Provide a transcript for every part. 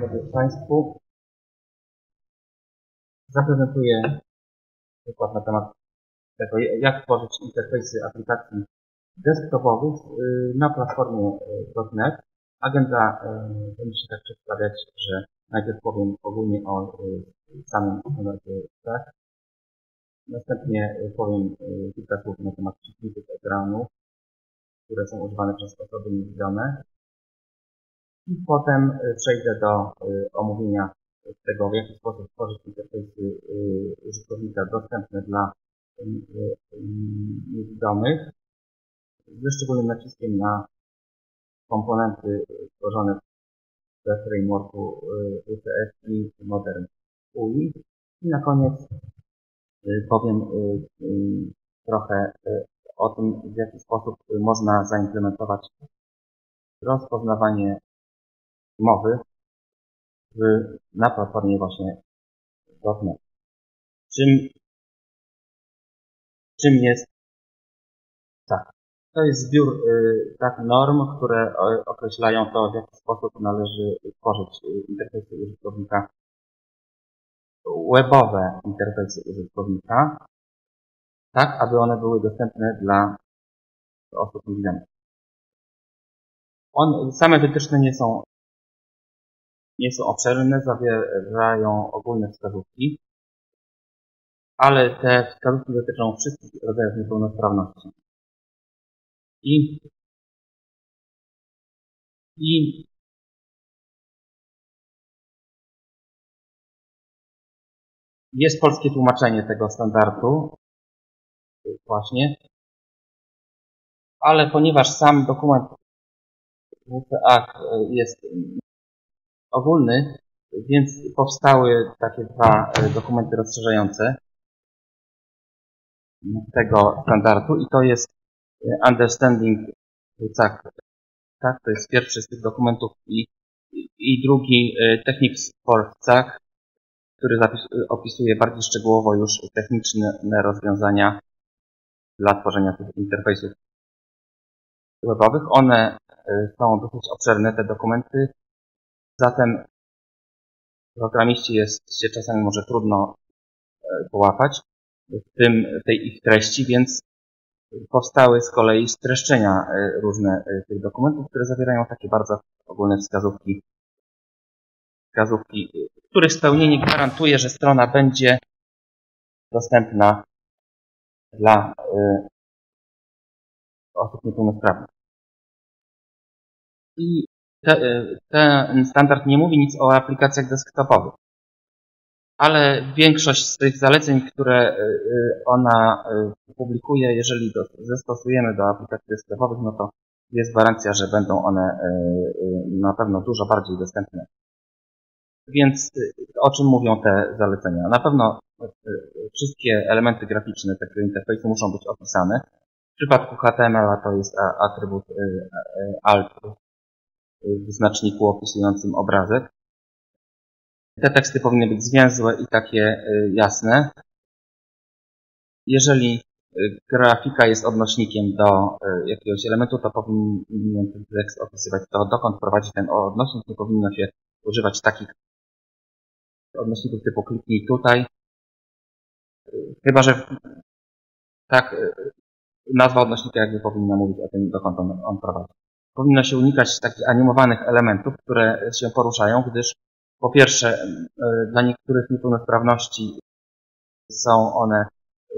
Dobry Państwu. Zaprezentuję przykład na temat tego, jak tworzyć interfejsy aplikacji desktopowych na platformie .NET. Agenda będzie się tak przedstawiać, że najpierw powiem ogólnie o samym interfejsie. Następnie powiem kilka słów na temat czytników ekranu, które są używane przez osoby niewidzome. I potem przejdę do omówienia tego, w jaki sposób tworzyć interfejsy użytkownika dostępne dla niewidomych, ze szczególnym naciskiem na komponenty tworzone we frameworku UCS i Modern UI. I na koniec powiem trochę o tym, w jaki sposób można zaimplementować rozpoznawanie mowy na platformie właśnie .NET. Czym jest tak? To jest zbiór tak norm, które określają to, w jaki sposób należy tworzyć interfejsy użytkownika, webowe interfejsy użytkownika, tak aby one były dostępne dla osób niewidomych. Same wytyczne nie są obszerne, zawierają ogólne wskazówki, ale te wskazówki dotyczą wszystkich rodzajów niepełnosprawności. Jest polskie tłumaczenie tego standardu, właśnie, ale ponieważ sam dokument WCAG jest ogólny, więc powstały takie dwa dokumenty rozszerzające tego standardu i to jest Understanding WCAG, tak, to jest pierwszy z tych dokumentów i drugi Techniques for WCAG, który opisuje bardziej szczegółowo już techniczne rozwiązania dla tworzenia tych interfejsów webowych. One są dosyć obszerne, te dokumenty, zatem programiści jest się czasami może trudno połapać w tej ich treści, więc powstały z kolei streszczenia różne tych dokumentów, które zawierają takie bardzo ogólne wskazówki, których spełnienie gwarantuje, że strona będzie dostępna dla osób niepełnosprawnych. I ten standard nie mówi nic o aplikacjach desktopowych, ale większość z tych zaleceń, które ona publikuje, jeżeli zastosujemy do aplikacji desktopowych, no to jest gwarancja, że będą one na pewno dużo bardziej dostępne. Więc o czym mówią te zalecenia? Na pewno wszystkie elementy graficzne takiego interfejsu muszą być opisane. W przypadku HTML-a to jest atrybut alt w znaczniku opisującym obrazek. Te teksty powinny być zwięzłe i takie jasne. Jeżeli grafika jest odnośnikiem do jakiegoś elementu, to powinien ten tekst opisywać to, dokąd prowadzi ten odnośnik. Nie powinno się używać takich odnośników typu kliknij tutaj. Chyba że tak nazwa odnośnika jakby powinna mówić o tym, dokąd on prowadzi. Powinno się unikać takich animowanych elementów, które się poruszają, gdyż po pierwsze dla niektórych niepełnosprawności są one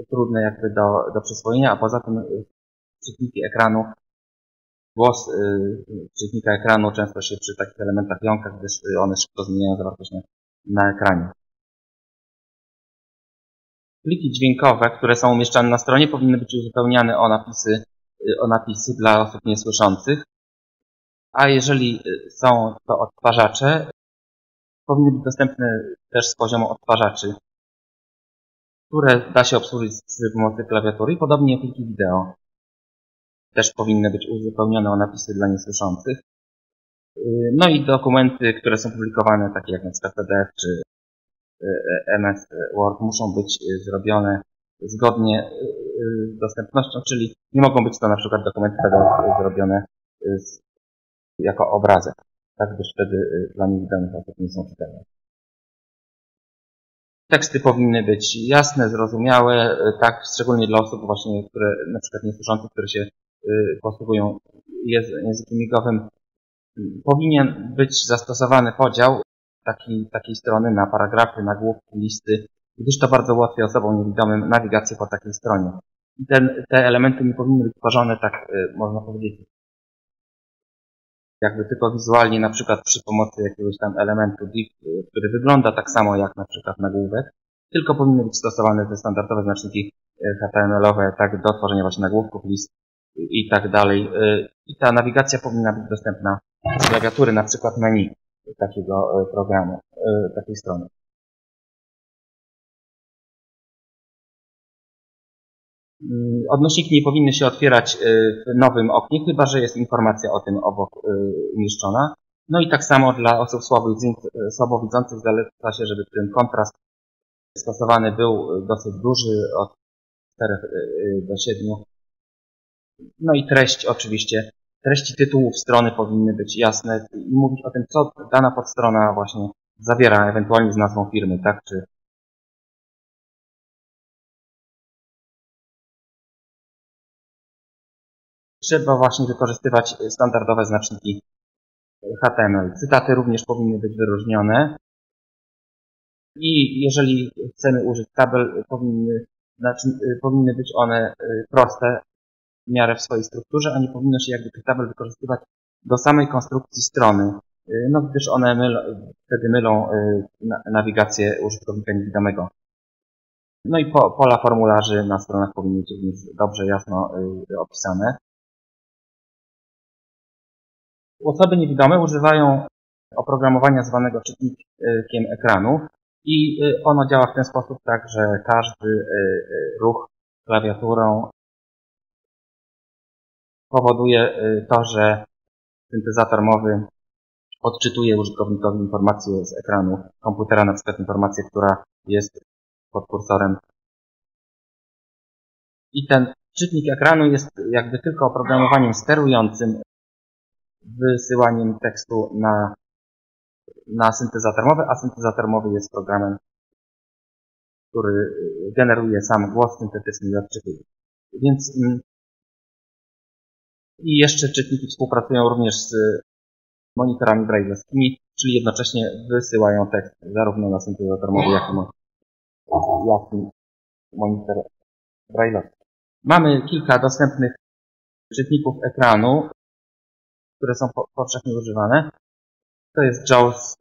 trudne jakby do przyswojenia, a poza tym głos czytnika ekranu często się przy takich elementach jąka, gdyż one szybko zmieniają zawartość na ekranie. Pliki dźwiękowe, które są umieszczane na stronie, powinny być uzupełniane o napisy dla osób niesłyszących, a jeżeli są to odtwarzacze, powinny być dostępne też z poziomu odtwarzaczy, które da się obsłużyć z pomocy klawiatury. Podobnie pliki wideo też powinny być uzupełnione o napisy dla niesłyszących. No i dokumenty, które są publikowane, takie jak np. PDF czy MS Word, muszą być zrobione zgodnie z dostępnością, czyli nie mogą być to np. dokumenty zrobione jako obrazek. tak, gdyż wtedy dla nich danych autor nie są czytelne. Teksty powinny być jasne, zrozumiałe, tak, szczególnie dla osób właśnie, które na przykład niesłyszących, które się posługują językiem migowym. Powinien być zastosowany podział takiej strony na paragrafy, nagłówki, listy, gdyż to bardzo ułatwia osobom niewidomym nawigację po takiej stronie. I te elementy nie powinny być tworzone, tak można powiedzieć, jakby tylko wizualnie, na przykład przy pomocy jakiegoś tam elementu div, który wygląda tak samo jak na przykład nagłówek, tylko powinny być stosowane te standardowe znaczniki HTML-owe, tak, do tworzenia właśnie nagłówków, list i tak dalej. I ta nawigacja powinna być dostępna z klawiatury, na przykład menu takiego programu, takiej strony. Odnośniki nie powinny się otwierać w nowym oknie, chyba że jest informacja o tym obok umieszczona. No i tak samo dla osób słabowidzących zaleca się, żeby ten kontrast stosowany był dosyć duży, od 4 do 7. No i treść oczywiście. Treści tytułów strony powinny być jasne i mówić o tym, co dana podstrona właśnie zawiera, ewentualnie z nazwą firmy, tak, czy trzeba właśnie wykorzystywać standardowe znaczniki HTML. Cytaty również powinny być wyróżnione. I jeżeli chcemy użyć tabel, powinny być one proste w miarę w swojej strukturze, a nie powinno się jakby tych tabel wykorzystywać do samej konstrukcji strony, no gdyż one wtedy mylą nawigację użytkownika niewidomego. No i pola formularzy na stronach powinny być również dobrze, jasno opisane. Osoby niewidome używają oprogramowania zwanego czytnikiem ekranów i ono działa w ten sposób, tak, że każdy ruch klawiaturą powoduje to, że syntezator mowy odczytuje użytkownikowi informację z ekranu komputera, na przykład informację, która jest pod kursorem. I ten czytnik ekranu jest jakby tylko oprogramowaniem sterującym wysyłaniem tekstu na syntezator mowy, a syntezator mowy jest programem, który generuje sam głos syntetyczny i odczytuje. Więc i jeszcze czytniki współpracują również z monitorami braille'owskimi, czyli jednocześnie wysyłają tekst zarówno na syntezator mowy, jak i monitor braille'owski. Mamy kilka dostępnych czytników ekranu, które są powszechnie używane. To jest JAWS,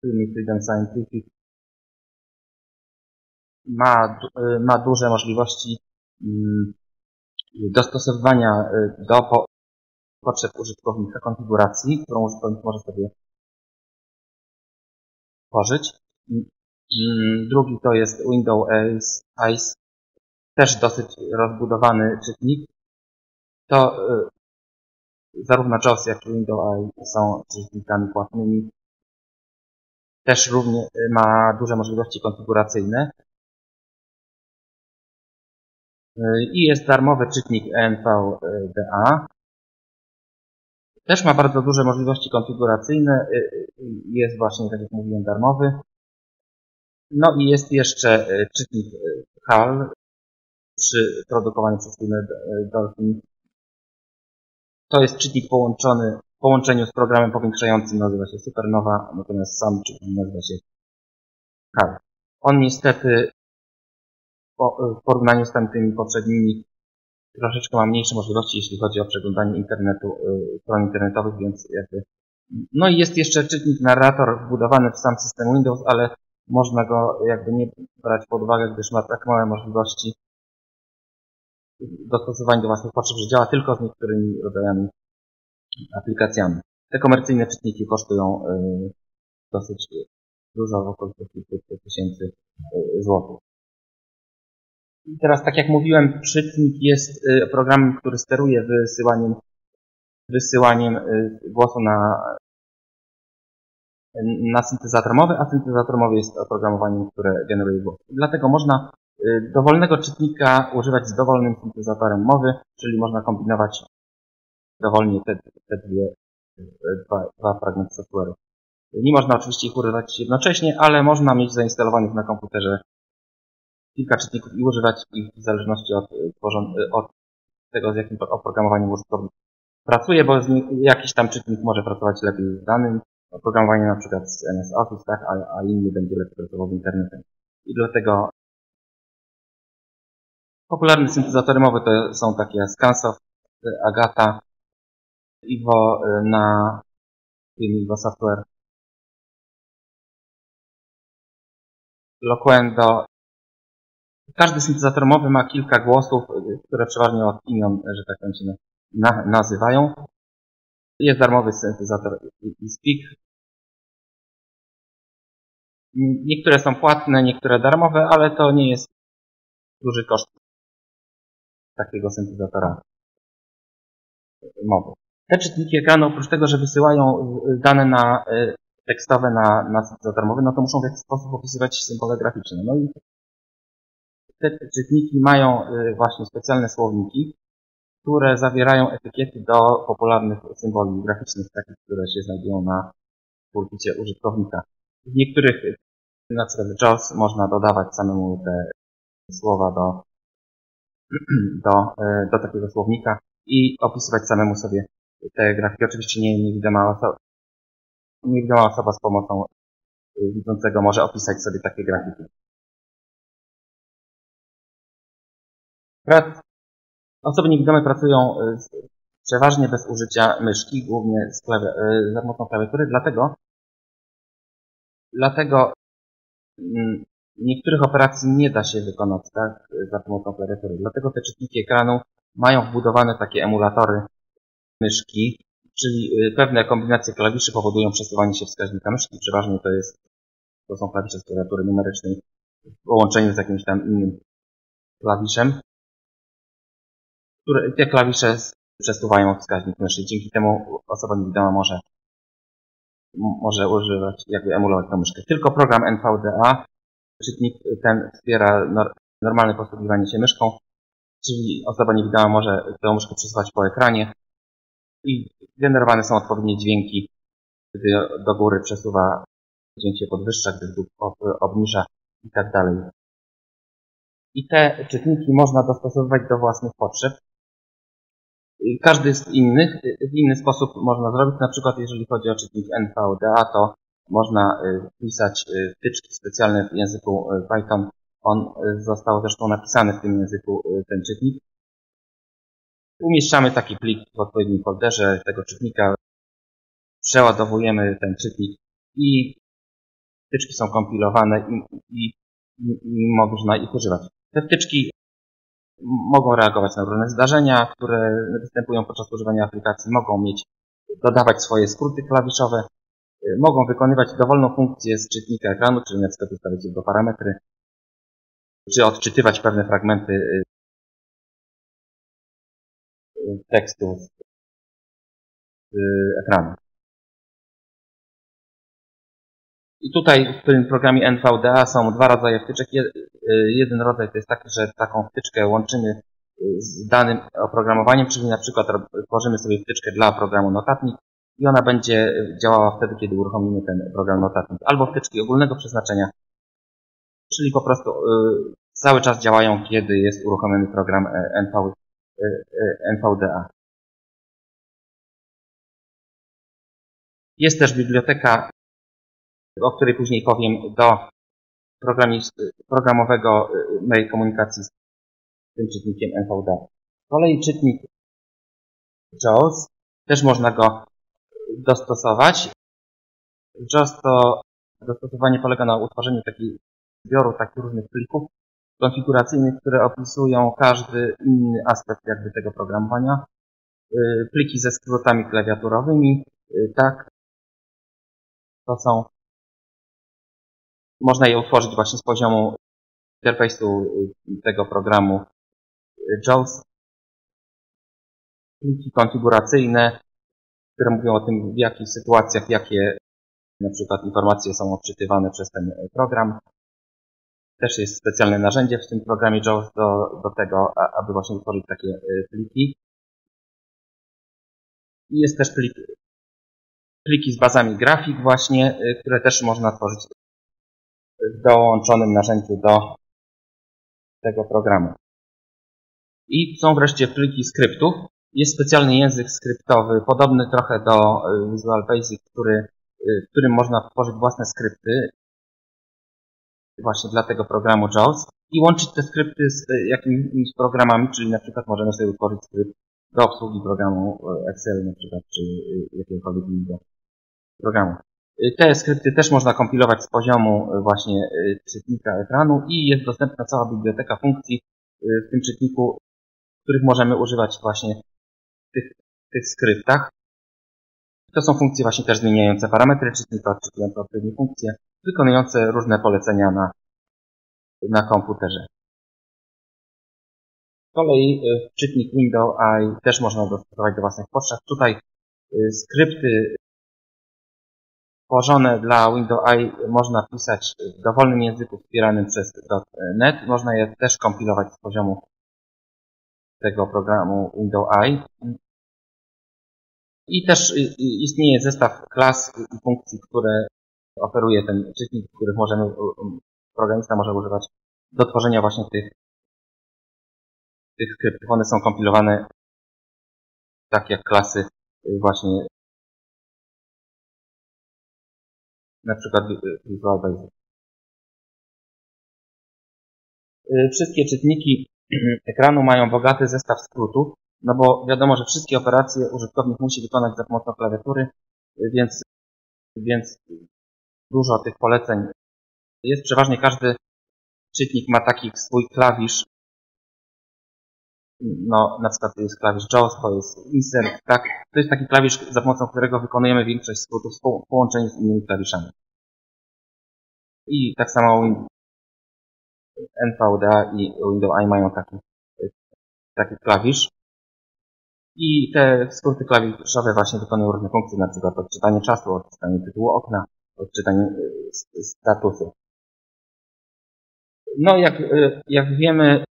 Freedom Scientific. Ma duże możliwości dostosowywania do potrzeb użytkownika konfiguracji, którą użytkownik może sobie tworzyć. Drugi to jest Window-Eyes, też dosyć rozbudowany czytnik. To zarówno JAWS, jak i Window-Eyes są czytnikami płatnymi. Też również ma duże możliwości konfiguracyjne. I jest darmowy czytnik NVDA. Też ma bardzo duże możliwości konfiguracyjne. Jest właśnie, tak jak mówiłem, darmowy. No i jest jeszcze czytnik HAL przy produkowaniu przez firmę Dolphin. To jest czytnik połączony w połączeniu z programem powiększającym, nazywa się Supernova, natomiast sam czytnik nazywa się HAL. On niestety w porównaniu z tamtymi poprzednimi troszeczkę ma mniejsze możliwości, jeśli chodzi o przeglądanie stron internetowych, więc jakby. No i jest jeszcze czytnik Narrator wbudowany w sam system Windows, ale można go jakby nie brać pod uwagę, gdyż ma tak małe możliwości dostosowań do własnych potrzeb, że działa tylko z niektórymi rodzajami aplikacjami. Te komercyjne czytniki kosztują dosyć dużo, w okolicach 500 000 złotych. I teraz, tak jak mówiłem, czytnik jest programem, który steruje wysyłaniem głosu na syntezator mowy, a syntezator mowy jest oprogramowaniem, które generuje głos. Dlatego można dowolnego czytnika używać z dowolnym syntezatorem mowy, czyli można kombinować dowolnie te dwie dwa fragmenty software'u. Nie można oczywiście ich używać jednocześnie, ale można mieć zainstalowanych na komputerze kilka czytników i używać ich w zależności od tego, z jakim oprogramowaniem użytkownik pracuje, bo jakiś tam czytnik może pracować lepiej z danym oprogramowaniem, na przykład z MS Office, tak, a inny będzie lepiej pracował z internetem. I dlatego popularne syntezatory mowy to są takie ScanSoft, Agata, Iwo na firmie Iwo Software, Loquendo. Każdy syntezator mowy ma kilka głosów, które przeważnie od imion, że tak powiem, się nazywają. Jest darmowy syntezator eSpeak. Niektóre są płatne, niektóre darmowe, ale to nie jest duży koszt takiego syntezatora mowy. Te czytniki ekranu, oprócz tego, że wysyłają dane tekstowe na syntezator mowy, no to muszą w jakiś sposób opisywać symbole graficzne. No i te czytniki mają właśnie specjalne słowniki, które zawierają etykiety do popularnych symboli graficznych, takich, które się znajdują na pulpicie użytkownika. W niektórych, na przykład w JAWS, można dodawać samemu te słowa do takiego słownika i opisywać samemu sobie te grafiki. Oczywiście niewidoma osoba z pomocą widzącego może opisać sobie takie grafiki. Osoby niewidome pracują przeważnie bez użycia myszki, głównie za pomocą klawiatury, dlatego niektórych operacji nie da się wykonać tak za pomocą klawiatury. Dlatego te czytniki ekranu mają wbudowane takie emulatory myszki, czyli pewne kombinacje klawiszy powodują przesuwanie się wskaźnika myszki. Przeważnie to są klawisze z klawiatury numerycznej w połączeniu z jakimś tam innym klawiszem. Te klawisze przesuwają wskaźnik myszy. Dzięki temu osoba niewidoma może używać, jakby emulować tą myszkę. Tylko program NVDA, czytnik ten wspiera normalne posługiwanie się myszką, czyli osoba niewidoma może tę myszkę przesuwać po ekranie i generowane są odpowiednie dźwięki, gdy do góry przesuwa, dźwięk się podwyższa, gdy obniża i tak dalej. I te czytniki można dostosowywać do własnych potrzeb. Każdy z innych w inny sposób można zrobić. Na przykład jeżeli chodzi o czytnik NVDA, to można wpisać wtyczki specjalne w języku Python. On został zresztą napisany w tym języku, ten czytnik. Umieszczamy taki plik w odpowiednim folderze tego czytnika. Przeładowujemy ten czytnik i wtyczki są kompilowane i można ich używać. Te wtyczki mogą reagować na różne zdarzenia, które występują podczas używania aplikacji, mogą dodawać swoje skróty klawiszowe, mogą wykonywać dowolną funkcję z czytnika ekranu, czyli na przykład ustawić jego parametry, czy odczytywać pewne fragmenty tekstu z ekranu. I tutaj w tym programie NVDA są dwa rodzaje wtyczek. Jeden rodzaj to jest taki, że taką wtyczkę łączymy z danym oprogramowaniem, czyli na przykład tworzymy sobie wtyczkę dla programu notatnik i ona będzie działała wtedy, kiedy uruchomimy ten program notatnik. Albo wtyczki ogólnego przeznaczenia, czyli po prostu cały czas działają, kiedy jest uruchomiony program NVDA. Jest też biblioteka, o której później powiem, do programowego mojej komunikacji z tym czytnikiem NVDA. Z kolei czytnik JAWS, też można go dostosować. JAWS to dostosowanie polega na utworzeniu takich różnych plików konfiguracyjnych, które opisują każdy inny aspekt jakby tego programowania. Pliki ze skrótami klawiaturowymi, tak, to są. Można je utworzyć właśnie z poziomu interfejsu tego programu JAWS. Pliki konfiguracyjne, które mówią o tym, w jakich sytuacjach, jakie na przykład informacje są odczytywane przez ten program. Też jest specjalne narzędzie w tym programie JAWS do tego, aby właśnie utworzyć takie pliki. I jest też plik pliki z bazami grafik właśnie, które też można tworzyć w dołączonym narzędziu do tego programu. I są wreszcie pliki skryptów. Jest specjalny język skryptowy, podobny trochę do Visual Basic, w którym można tworzyć własne skrypty właśnie dla tego programu JAWS i łączyć te skrypty z jakimiś programami, czyli na przykład możemy sobie utworzyć skrypt do obsługi programu Excel na przykład, czy jakiegokolwiek innego programu. Te skrypty też można kompilować z poziomu właśnie czytnika ekranu i jest dostępna cała biblioteka funkcji w tym czytniku, których możemy używać właśnie w tych skryptach. To są funkcje właśnie też zmieniające parametry czytnika, odczytujące odpowiednie funkcje, wykonujące różne polecenia na komputerze. Z kolei czytnik Window-Eyes też można dostosować do własnych potrzeb. Tutaj skrypty tworzone dla Window-Eyes można pisać w dowolnym języku wspieranym przez .NET. Można je też kompilować z poziomu tego programu Window-Eyes. I też istnieje zestaw klas i funkcji, które oferuje ten czytnik, których programista może używać do tworzenia właśnie tych skryptów. One są kompilowane tak jak klasy właśnie na przykład Visual Basic. Wszystkie czytniki ekranu mają bogaty zestaw skrótów, no bo wiadomo, że wszystkie operacje użytkownik musi wykonać za pomocą klawiatury, więc dużo tych poleceń jest. Przeważnie każdy czytnik ma taki swój klawisz. No, na przykład to jest klawisz JAWS, to jest insert, tak? To jest taki klawisz, za pomocą którego wykonujemy większość skrótów w połączeniu z innymi klawiszami. I tak samo NVDA i Window-Eyes mają taki klawisz. I te skróty klawiszowe właśnie wykonują różne funkcje, na przykład odczytanie czasu, odczytanie tytułu okna, odczytanie statusu. No, jak wiemy,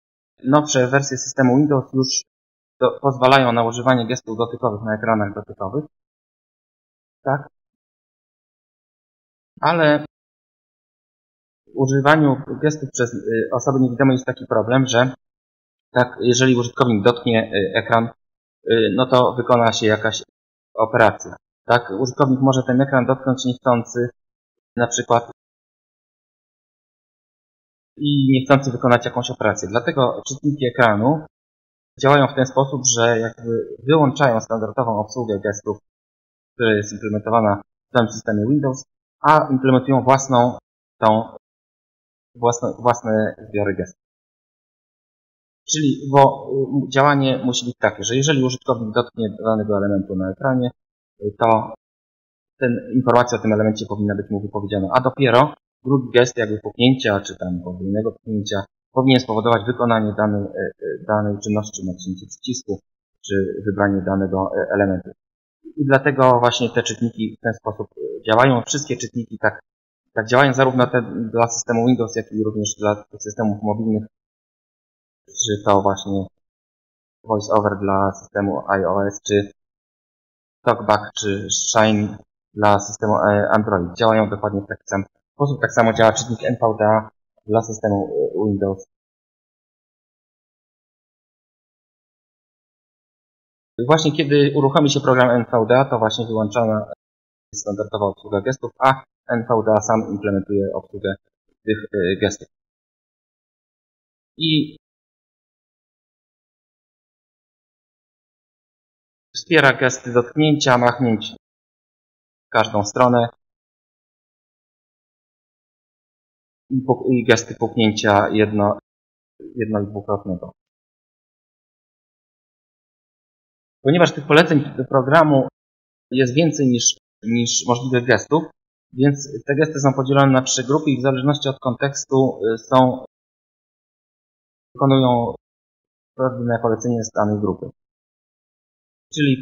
nowsze wersje systemu Windows już pozwalają na używanie gestów dotykowych na ekranach dotykowych. Tak? Ale w używaniu gestów przez osoby niewidome jest taki problem, że tak, jeżeli użytkownik dotknie ekran, no to wykona się jakaś operacja. Tak? Użytkownik może ten ekran dotknąć niechcący, na przykład, i niechcący wykonać jakąś operację. Dlatego czytniki ekranu działają w ten sposób, że jakby wyłączają standardową obsługę gestów, która jest implementowana w całym systemie Windows, a implementują własne zbiory gestów. Czyli działanie musi być takie, że jeżeli użytkownik dotknie danego elementu na ekranie, to informacja o tym elemencie powinna być mu wypowiedziana, a dopiero drugi gest, jakby puknięcia, czy tam podwójnego puknięcia, powinien spowodować wykonanie danej czynności, nacięcie przycisku, czy wybranie danego elementu. I dlatego właśnie te czytniki w ten sposób działają. Wszystkie czytniki tak działają, zarówno te dla systemu Windows, jak i również dla systemów mobilnych, czy to właśnie VoiceOver dla systemu iOS, czy TalkBack, czy Shine dla systemu Android. Działają dokładnie w taki sam sposób. Tak samo działa czytnik NVDA dla systemu Windows. Właśnie kiedy uruchomi się program NVDA, to właśnie wyłączana jest standardowa obsługa gestów, a NVDA sam implementuje obsługę tych gestów. I wspiera gesty dotknięcia, machnięć w każdą stronę i gesty puknięcia jedno- i dwukrotnego. Ponieważ tych poleceń do programu jest więcej niż możliwych gestów, więc te gesty są podzielone na trzy grupy i w zależności od kontekstu wykonują pewne polecenie z danej grupy. Czyli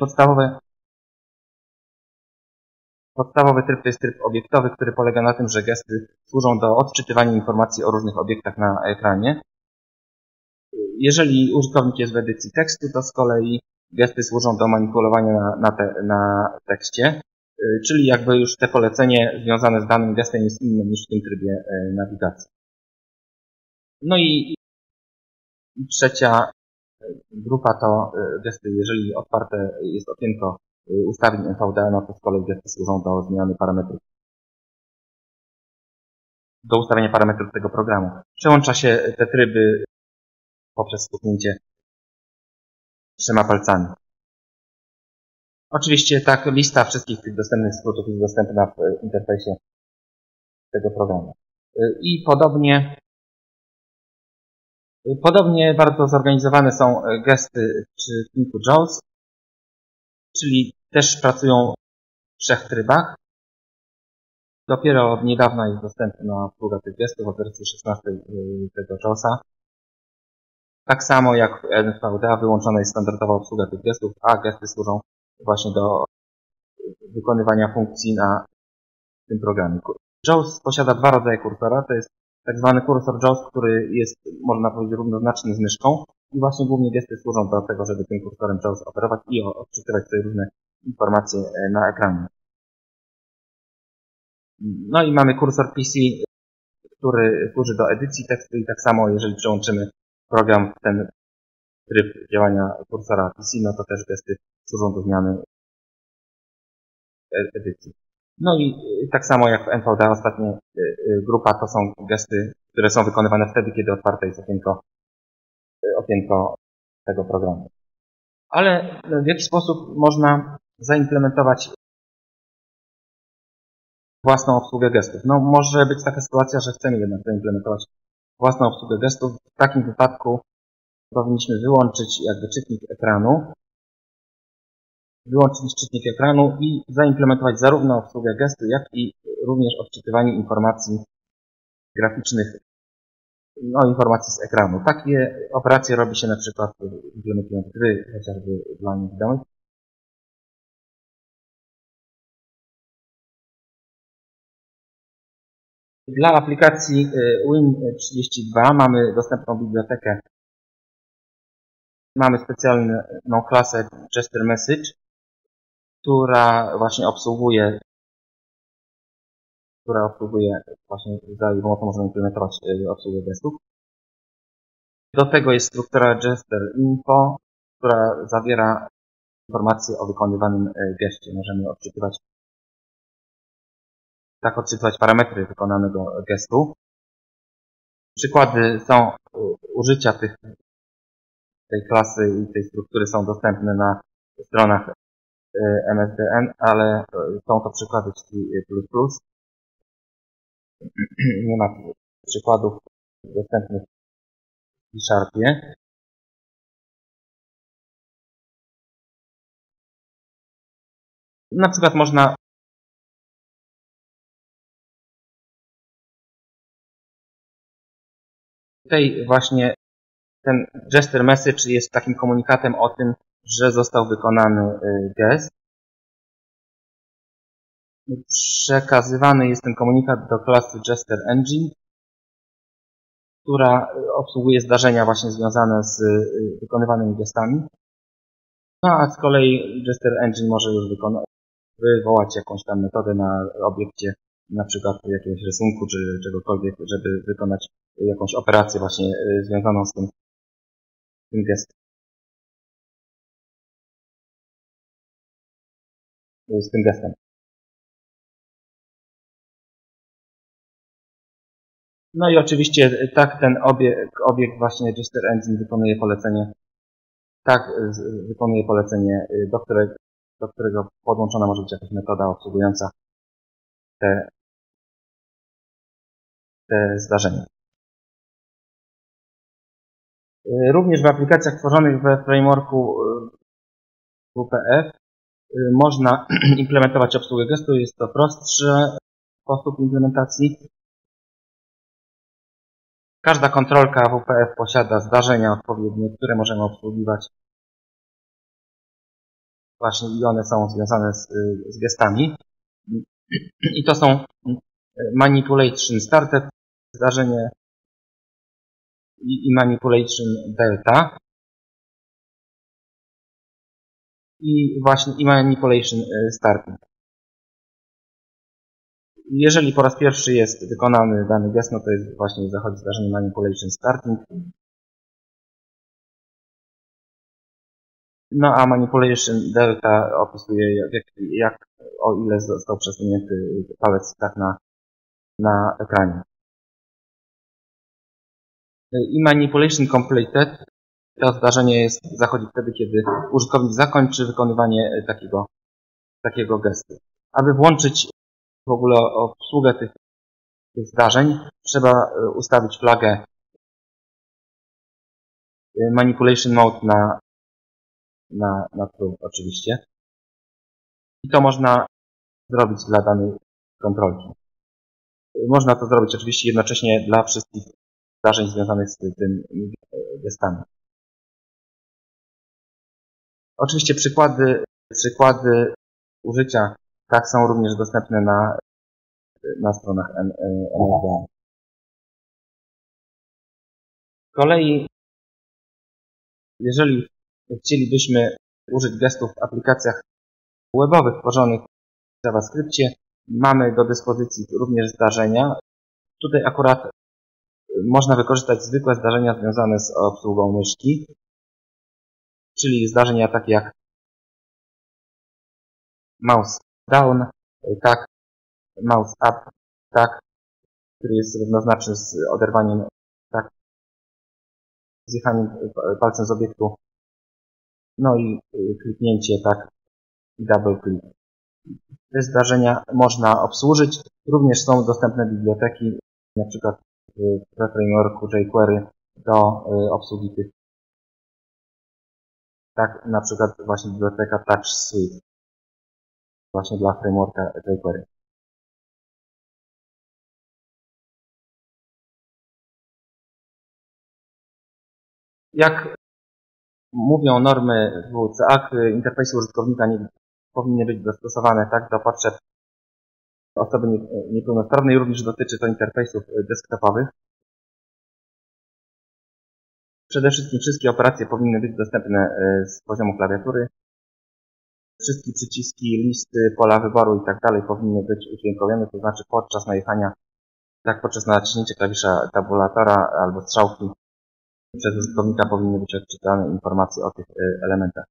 podstawowy tryb to jest tryb obiektowy, który polega na tym, że gesty służą do odczytywania informacji o różnych obiektach na ekranie. Jeżeli użytkownik jest w edycji tekstu, to z kolei gesty służą do manipulowania na tekście. czyli jakby już te polecenie związane z danym gestem jest inne niż w tym trybie nawigacji. No i trzecia grupa to gesty, jeżeli otwarte jest okienko ustawień NVDA, no to z kolei gesty służą do zmiany parametrów, do ustawienia parametrów tego programu. Przełącza się te tryby poprzez stuknięcie 3 palcami. Oczywiście tak, lista wszystkich tych dostępnych skrótów jest dostępna w interfejsie tego programu. I podobnie bardzo zorganizowane są gesty przy klinku JAWS, czyli też pracują w 3 trybach. Dopiero od niedawna jest dostępna obsługa tych gestów od wersji 16 tego JAWS-a. Tak samo jak w NVDA wyłączona jest standardowa obsługa tych gestów, a gesty służą właśnie do wykonywania funkcji na tym programie. JAWS posiada 2 rodzaje kursora. To jest tak zwany kursor JAWS, który jest, można powiedzieć, równoznaczny z myszką. I właśnie głównie gesty służą do tego, żeby tym kursorem JAWS operować i odczytywać sobie różne informacje na ekranie. No i mamy kursor PC, który służy do edycji tekstu i tak samo, jeżeli przełączymy program w ten tryb działania kursora PC, no to też gesty służą do zmiany edycji. No i tak samo jak w NVDA ostatnia grupa to są gesty, które są wykonywane wtedy, kiedy otwarte jest okienko tego programu. Ale w jaki sposób można zaimplementować własną obsługę gestów? No może być taka sytuacja, że chcemy jednak zaimplementować własną obsługę gestów. W takim wypadku powinniśmy wyłączyć jakby czytnik ekranu, i zaimplementować zarówno obsługę gestu, jak i również odczytywanie informacji graficznych, no informacji z ekranu. Takie operacje robi się na przykład implementując gry, chociażby dla niewidomych. Dla aplikacji Win32 mamy dostępną bibliotekę. Mamy specjalną klasę GestureMessage, która właśnie obsługuje, za jej pomocą można implementować obsługę gestów. Do tego jest struktura GestureInfo, która zawiera informacje o wykonywanym geście. Możemy odczytywać, parametry wykonanego gestu. Przykłady są użycia tej klasy i tej struktury są dostępne na stronach MSDN, ale są to przykłady C++. Nie ma przykładów dostępnych w C#. Na przykład można tutaj właśnie ten gesture message jest takim komunikatem o tym, że został wykonany gest. Przekazywany jest ten komunikat do klasy GestureEngine, która obsługuje zdarzenia właśnie związane z wykonywanymi gestami. No a z kolei GestureEngine może już wywołać jakąś tam metodę na obiekcie, na przykład jakiegoś rysunku czy czegokolwiek, żeby wykonać jakąś operację właśnie związaną z tym gestem. No i oczywiście tak ten obiekt właśnie GestureEngine wykonuje polecenie, do którego podłączona może być jakaś metoda obsługująca te zdarzenia. Również w aplikacjach tworzonych we frameworku WPF można implementować obsługę gestu. Jest to prostszy sposób implementacji. Każda kontrolka WPF posiada zdarzenia odpowiednie, które możemy obsługiwać. Właśnie i one są związane z gestami. I to są Manipulation Started, zdarzenie i Manipulation Delta. I Manipulation Starting. Jeżeli po raz pierwszy jest wykonany dany gest, no to jest właśnie zachodzi zdarzenie manipulation starting. No a manipulation delta opisuje jak o ile został przesunięty palec tak na ekranie. I manipulation completed. To zdarzenie zachodzi wtedy, kiedy użytkownik zakończy wykonywanie takiego gestu. Aby włączyć w ogóle obsługę tych zdarzeń, trzeba ustawić flagę manipulation mode na true oczywiście. I to można zrobić dla danej kontrolki. Można to zrobić oczywiście jednocześnie dla wszystkich zdarzeń związanych z tym gestami. Oczywiście przykłady użycia tak są również dostępne na stronach NVDA. Z kolei, jeżeli chcielibyśmy użyć gestów w aplikacjach webowych tworzonych w JavaScriptie, mamy do dyspozycji również zdarzenia. Tutaj akurat można wykorzystać zwykłe zdarzenia związane z obsługą myszki, czyli zdarzenia takie jak mouse down, tak, mouse up, tak, który jest równoznaczny z oderwaniem, tak, zjechaniem palcem z obiektu, no i kliknięcie, tak, i double click. Te zdarzenia można obsłużyć. Również są dostępne biblioteki, na przykład w frameworku jQuery do obsługi tych. Tak, na przykład właśnie biblioteka Touch Suite, właśnie dla frameworka jQuery. Jak mówią normy WCAG, interfejsy użytkownika nie powinny być dostosowane tak do potrzeb osoby niepełnosprawnej, również dotyczy to interfejsów desktopowych. Przede wszystkim wszystkie operacje powinny być dostępne z poziomu klawiatury. Wszystkie przyciski, listy, pola wyboru i tak dalej powinny być udźwiękowione, to znaczy podczas najechania, tak podczas naciśnięcia klawisza tabulatora albo strzałki przez użytkownika powinny być odczytane informacje o tych elementach.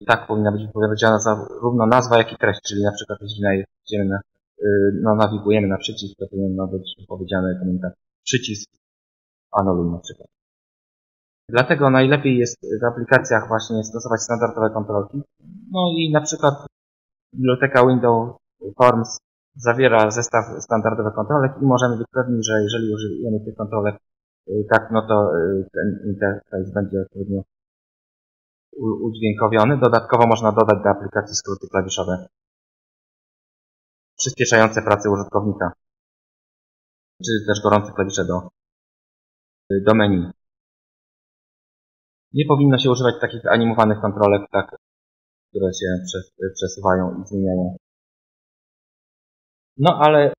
I tak powinna być wypowiedziana zarówno nazwa, jak i treść, czyli na przykład jeśli nawigujemy na przycisk, to powinno być wypowiedziany komunikat przycisk anuluj na przykład. Dlatego najlepiej jest w aplikacjach właśnie stosować standardowe kontrolki. No i na przykład biblioteka Window Forms zawiera zestaw standardowych kontrolek i możemy być pewni, że jeżeli użyjemy tych kontrolek tak, no to ten interfejs będzie odpowiednio udźwiękowiony. Dodatkowo można dodać do aplikacji skróty klawiszowe przyspieszające pracę użytkownika, czy też gorące klawisze do menu. Nie powinno się używać takich animowanych kontrolek, tak, które się przesuwają i zmieniają. No ale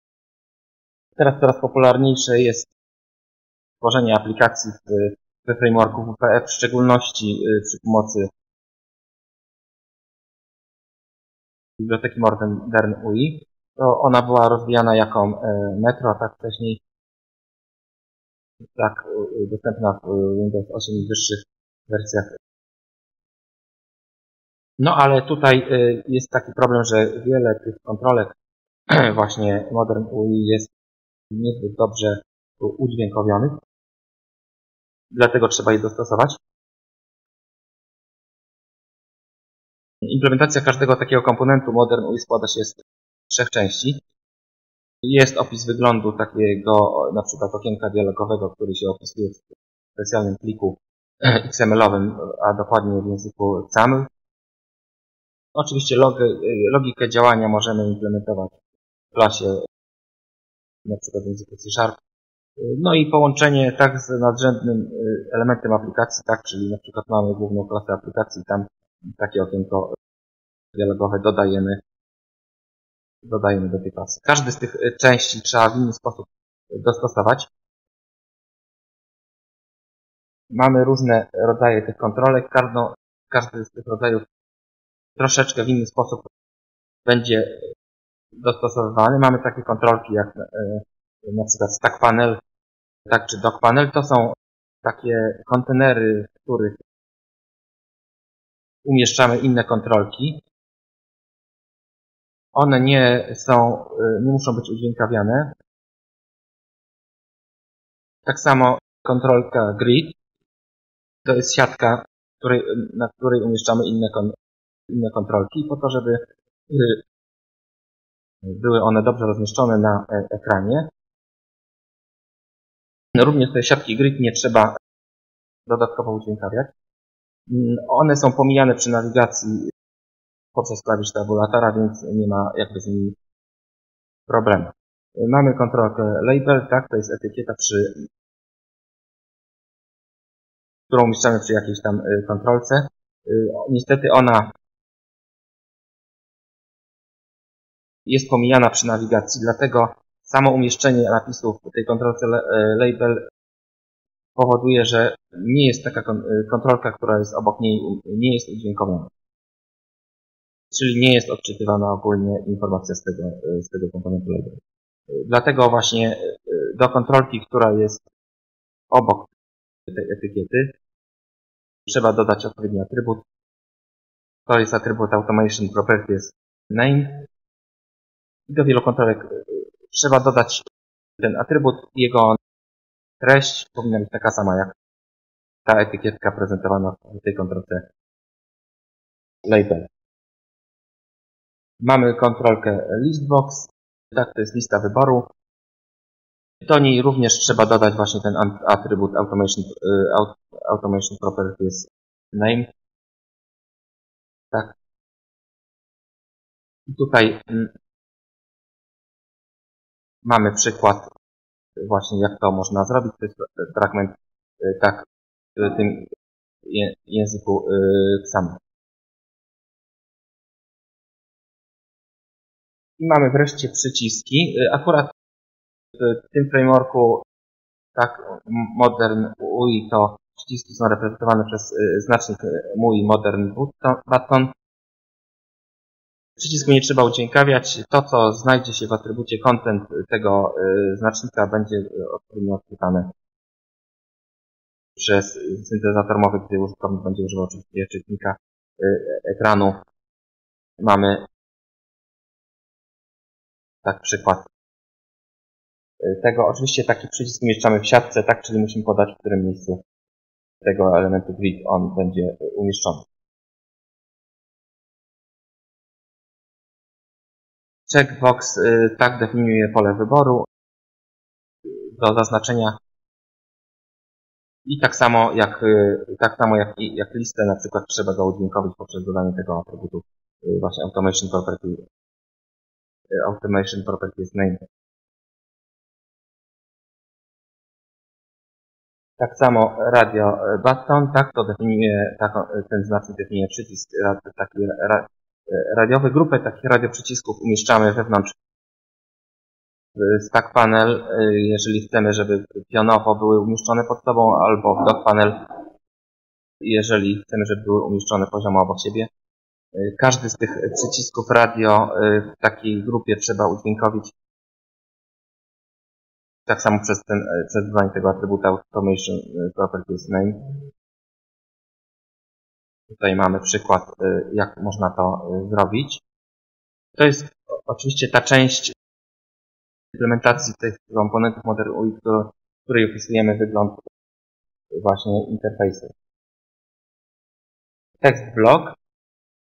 teraz coraz popularniejsze jest tworzenie aplikacji we frameworku WPF, w szczególności przy pomocy biblioteki Modern UI. To ona była rozwijana jako Metro, tak wcześniej, tak dostępna w Windows 8 i wyższych wersjach. No ale tutaj jest taki problem, że wiele tych kontrolek właśnie Modern UI jest niezbyt dobrze udźwiękowionych. Dlatego trzeba je dostosować. Implementacja każdego takiego komponentu Modern UI składa się z 3 części. Jest opis wyglądu takiego na przykład okienka dialogowego, który się opisuje w specjalnym pliku XML-owym, a dokładnie w języku XAML. Oczywiście logikę działania możemy implementować w klasie na przykład w języku C#. No i połączenie tak z nadrzędnym elementem aplikacji, tak, czyli na przykład mamy główną klasę aplikacji, tam takie okienko dialogowe dodajemy do tej klasy. Każdy z tych części trzeba w inny sposób dostosować. Mamy różne rodzaje tych kontrolek, każdy z tych rodzajów troszeczkę w inny sposób będzie dostosowywany. Mamy takie kontrolki jak na przykład stack panel, tak czy doc panel. To są takie kontenery, w których umieszczamy inne kontrolki. One nie muszą być udźwiękawiane. Tak samo kontrolka Grid. To jest siatka, na której umieszczamy inne kontrolki, po to, żeby były one dobrze rozmieszczone na ekranie. Również te siatki Grid nie trzeba dodatkowo udźwiękawiać. One są pomijane przy nawigacji poprzez klawisz tabulatora, więc nie ma jakby z nimi problemu. Mamy kontrolkę Label, tak, to jest etykieta, którą umieszczamy przy jakiejś tam kontrolce. Niestety ona jest pomijana przy nawigacji, dlatego samo umieszczenie napisów w tej kontrolce Label powoduje, że nie jest taka kontrolka, która jest obok niej, nie jest udźwiękowana. Czyli nie jest odczytywana ogólnie informacja z tego komponentu Label. Dlatego właśnie do kontrolki, która jest obok tej etykiety, trzeba dodać odpowiedni atrybut. To jest atrybut Automation Properties Name. I do wielu kontrolek trzeba dodać ten atrybut. Jego treść powinna być taka sama jak ta etykietka prezentowana w tej kontrolce Label. Mamy kontrolkę Listbox. Tak, to jest lista wyboru. Do niej również trzeba dodać właśnie ten atrybut Automation Properties Name. Tak. I tutaj mamy przykład właśnie jak to można zrobić. To jest fragment tak w tym języku samym. I mamy wreszcie przyciski. Akurat w tym frameworku, tak, Modern UI, to przyciski są reprezentowane przez znacznik MUI Modern Button. Przycisku nie trzeba udźwiękawiać. To, co znajdzie się w atrybucie content tego znacznika, będzie odpowiednio odczytane przez syntezator mowy, gdy użytkownik będzie używał oczywiście czytnika ekranu. Mamy tak przykład tego. Oczywiście taki przycisk umieszczamy w siatce, tak, czyli musimy podać, w którym miejscu tego elementu grid on będzie umieszczony. Checkbox, tak, definiuje pole wyboru do zaznaczenia. I tak samo jak listę, na przykład trzeba go udźwiękować poprzez dodanie tego atrybutu właśnie Automation Properties Name. Tak samo Radio Button, tak, to definiuje, ten znacznik definiuje przycisk taki radiowy. Grupę takich radioprzycisków umieszczamy wewnątrz stack panel, jeżeli chcemy, żeby pionowo były umieszczone pod sobą, albo w doc panel, jeżeli chcemy, żeby były umieszczone poziomo obok siebie. Każdy z tych przycisków radio w takiej grupie trzeba udźwiękowić. Tak samo przez dodanie tego atrybuta Automation Properties Name. Tutaj mamy przykład, jak można to zrobić. To jest oczywiście ta część implementacji tych komponentów Modern UI, w której opisujemy wygląd właśnie interfejsu. TextBlock.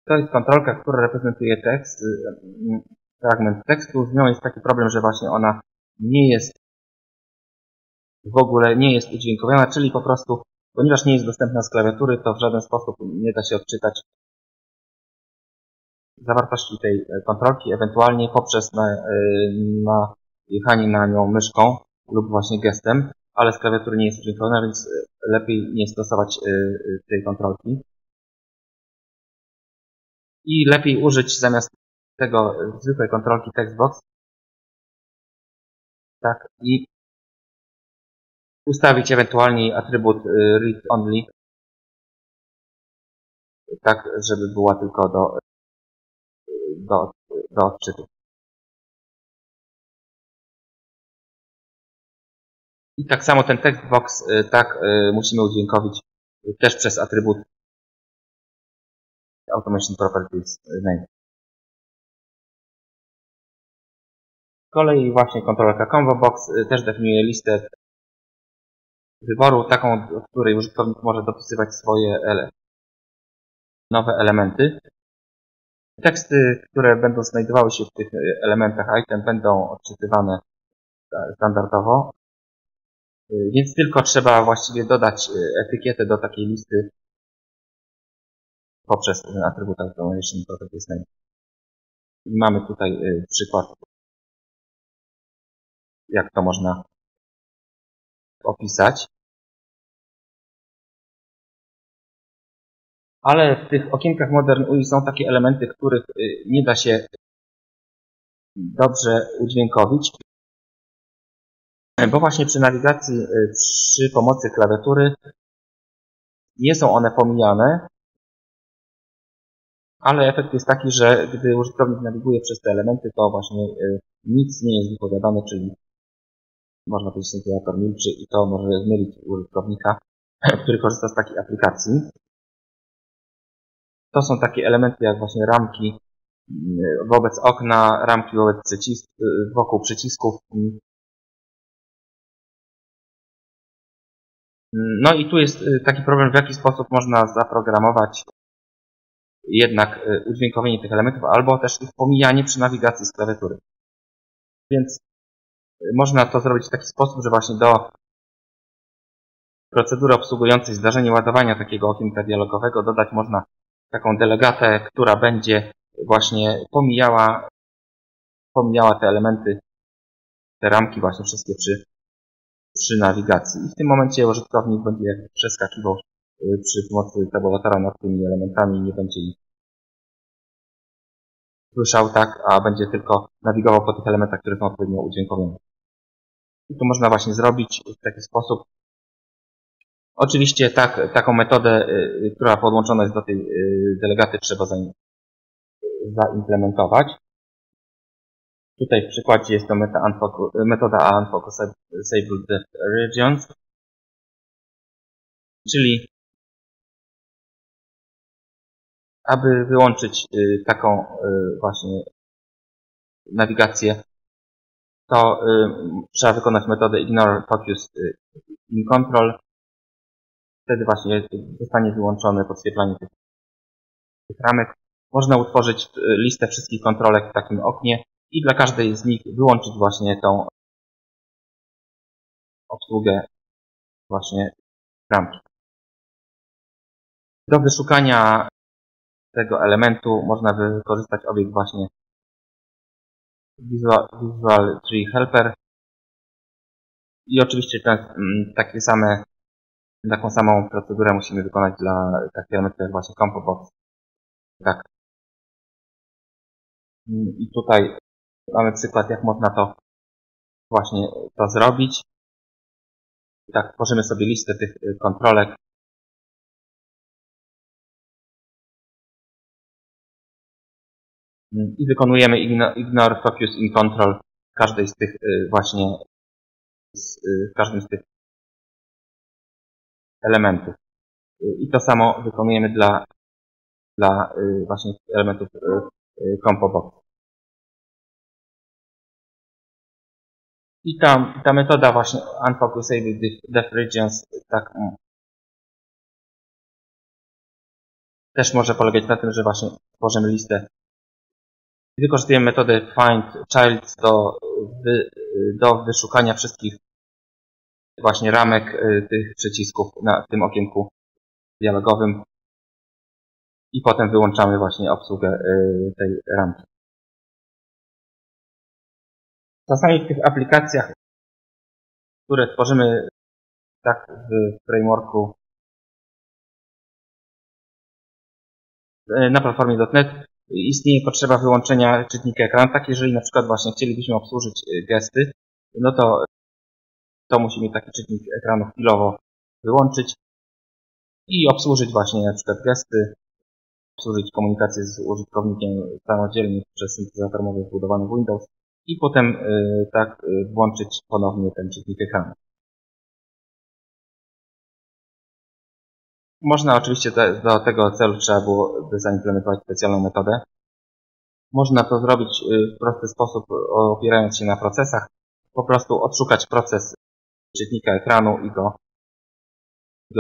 To jest kontrolka, która reprezentuje tekst, fragment tekstu. Z nią jest taki problem, że właśnie ona w ogóle nie jest udźwiękowana, czyli po prostu, ponieważ nie jest dostępna z klawiatury, to w żaden sposób nie da się odczytać zawartości tej kontrolki, ewentualnie poprzez jechanie na nią myszką lub właśnie gestem, ale z klawiatury nie jest udźwiękowana, więc lepiej nie stosować tej kontrolki. I lepiej użyć zamiast tego zwykłej kontrolki TextBox. Tak, i ustawić ewentualnie atrybut read only. Tak, żeby była tylko do odczytu. I tak samo ten TextBox, tak musimy udźwiękowić też przez atrybut Automation Properties Name. Z kolei właśnie kontrolerka ComboBox też definiuje listę wyboru, taką, w której użytkownik może dopisywać swoje nowe elementy. Teksty, które będą znajdowały się w tych elementach item, będą odczytywane standardowo, więc tylko trzeba właściwie dodać etykietę do takiej listy poprzez atrybut Automation Properties Name. I mamy tutaj przykład, jak to można opisać. Ale w tych okienkach Modern UI są takie elementy, których nie da się dobrze udźwiękowić, bo właśnie przy nawigacji przy pomocy klawiatury nie są one pomijane, ale efekt jest taki, że gdy użytkownik nawiguje przez te elementy, to właśnie nic nie jest wypowiadane, czyli można powiedzieć, że syntezator milczy i to może zmylić użytkownika, który korzysta z takiej aplikacji. To są takie elementy jak właśnie ramki wobec okna, ramki wokół przycisków. No i tu jest taki problem, w jaki sposób można zaprogramować jednak udźwiękowienie tych elementów, albo też ich pomijanie przy nawigacji z klawiatury. Więc można to zrobić w taki sposób, że właśnie do procedury obsługującej zdarzenie ładowania takiego okienka dialogowego dodać można taką delegatę, która będzie właśnie pomijała te elementy, te ramki właśnie wszystkie przy nawigacji. I w tym momencie użytkownik będzie przeskakiwał przy pomocy tabulatora nad tymi elementami i nie będzie ich słyszał, tak, a będzie tylko nawigował po tych elementach, które są odpowiednio udźwiękowione. I to można właśnie zrobić w taki sposób. Oczywiście taką metodę, która podłączona jest do tej delegaty, trzeba zaimplementować. Tutaj w przykładzie jest to metoda Unfocusable Depth Regions, czyli aby wyłączyć taką właśnie nawigację, to trzeba wykonać metodę Ignore Focus in Control. Wtedy właśnie zostanie wyłączone podświetlanie tych ramek. Można utworzyć listę wszystkich kontrolek w takim oknie i dla każdej z nich wyłączyć właśnie tą obsługę właśnie ramki. Do wyszukania tego elementu można wykorzystać obiekt właśnie Visual Tree Helper i oczywiście taką samą procedurę musimy wykonać dla takich elementów jak właśnie ComboBox. Tak. I tutaj mamy przykład, jak można to właśnie zrobić. Tak, tworzymy sobie listę tych kontrolek. I wykonujemy Ignore Focus in Control w każdej z tych właśnie, w każdym z tych elementów. I to samo wykonujemy dla właśnie elementów ComboBox. I ta metoda właśnie Unfocusable Depth Regions tak też może polegać na tym, że właśnie tworzymy listę. Wykorzystujemy metodę Find Childs do wyszukania wszystkich właśnie ramek tych przycisków na tym okienku dialogowym i potem wyłączamy właśnie obsługę tej ramki. Czasami w tych aplikacjach, które tworzymy tak w frameworku na platformie .NET, istnieje potrzeba wyłączenia czytnika ekranu. Tak, jeżeli na przykład właśnie chcielibyśmy obsłużyć gesty, no to musimy taki czytnik ekranu chwilowo wyłączyć i obsłużyć właśnie na przykład gesty, obsłużyć komunikację z użytkownikiem samodzielnie przez syntezator mowy wbudowany w Windows i potem włączyć ponownie ten czytnik ekranu. Można oczywiście do tego celu trzeba było zaimplementować specjalną metodę. Można to zrobić w prosty sposób, opierając się na procesach. Po prostu odszukać proces czytnika ekranu i go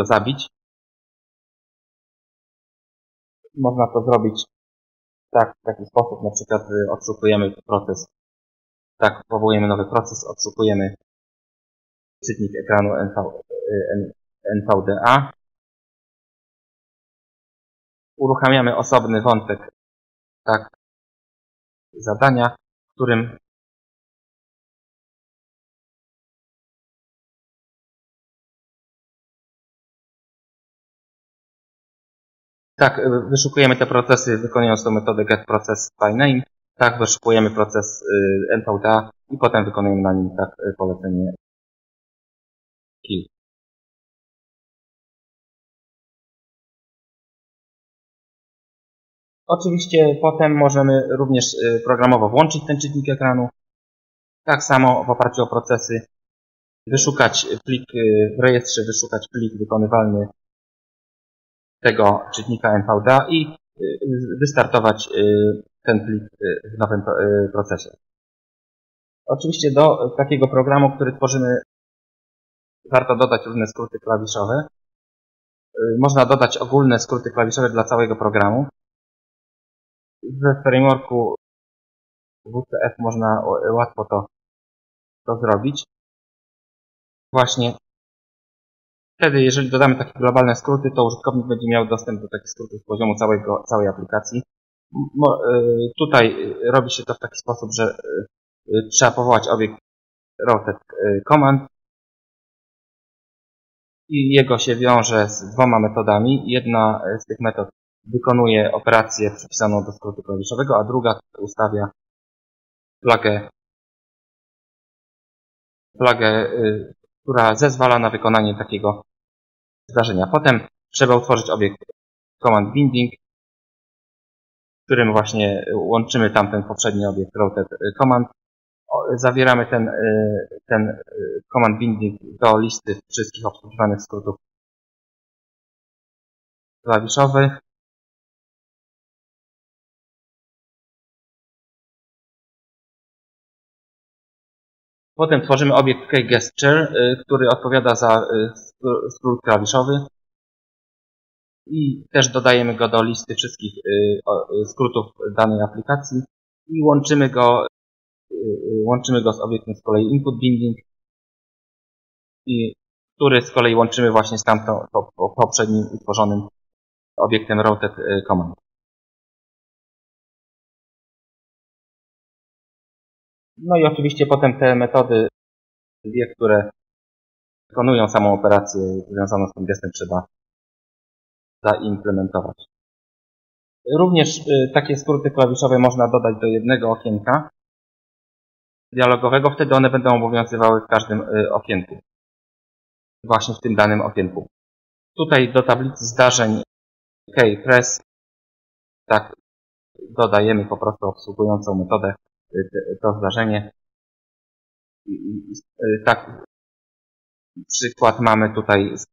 zabić. Można to zrobić tak, w taki sposób, na przykład odszukujemy proces, tak, powołujemy nowy proces, odszukujemy czytnik ekranu NVDA. Uruchamiamy osobny wątek, tak, zadania, w którym tak, wyszukujemy te procesy, wykonując tą metodę getProcessByName. Tak, wyszukujemy proces NVDA i potem wykonujemy na nim, tak, polecenie kill. Oczywiście potem możemy również programowo włączyć ten czytnik ekranu. Tak samo w oparciu o procesy wyszukać plik w rejestrze, wyszukać plik wykonywalny tego czytnika NVDA i wystartować ten plik w nowym procesie. Oczywiście do takiego programu, który tworzymy, warto dodać różne skróty klawiszowe. Można dodać ogólne skróty klawiszowe dla całego programu. We frameworku WPF można łatwo to zrobić. Właśnie wtedy, jeżeli dodamy takie globalne skróty, to użytkownik będzie miał dostęp do takich skrótów z poziomu całej aplikacji. Tutaj robi się to w taki sposób, że trzeba powołać obiekt RoutedCommand i jego się wiąże z dwoma metodami. Jedna z tych metod wykonuje operację przypisaną do skrótu klawiszowego, a druga ustawia flagę, która zezwala na wykonanie takiego zdarzenia. Potem trzeba utworzyć obiekt command binding, w którym właśnie łączymy tamten poprzedni obiekt RoutedCommand. Zawieramy ten command binding do listy wszystkich obsługiwanych skrótów klawiszowych. Potem tworzymy obiekt KGesture, który odpowiada za skrót klawiszowy i też dodajemy go do listy wszystkich skrótów danej aplikacji i łączymy go z obiektem z kolei input binding, który z kolei łączymy właśnie z tamtą poprzednim utworzonym obiektem RoutedCommand. No i oczywiście potem te metody, które wykonują samą operację związaną z tym gestem, trzeba zaimplementować. Również takie skróty klawiszowe można dodać do jednego okienka dialogowego, wtedy one będą obowiązywały w każdym okienku. Właśnie w tym danym okienku. Tutaj do tablicy zdarzeń keypress, tak, dodajemy po prostu obsługującą metodę to zdarzenie. Tak, przykład mamy tutaj z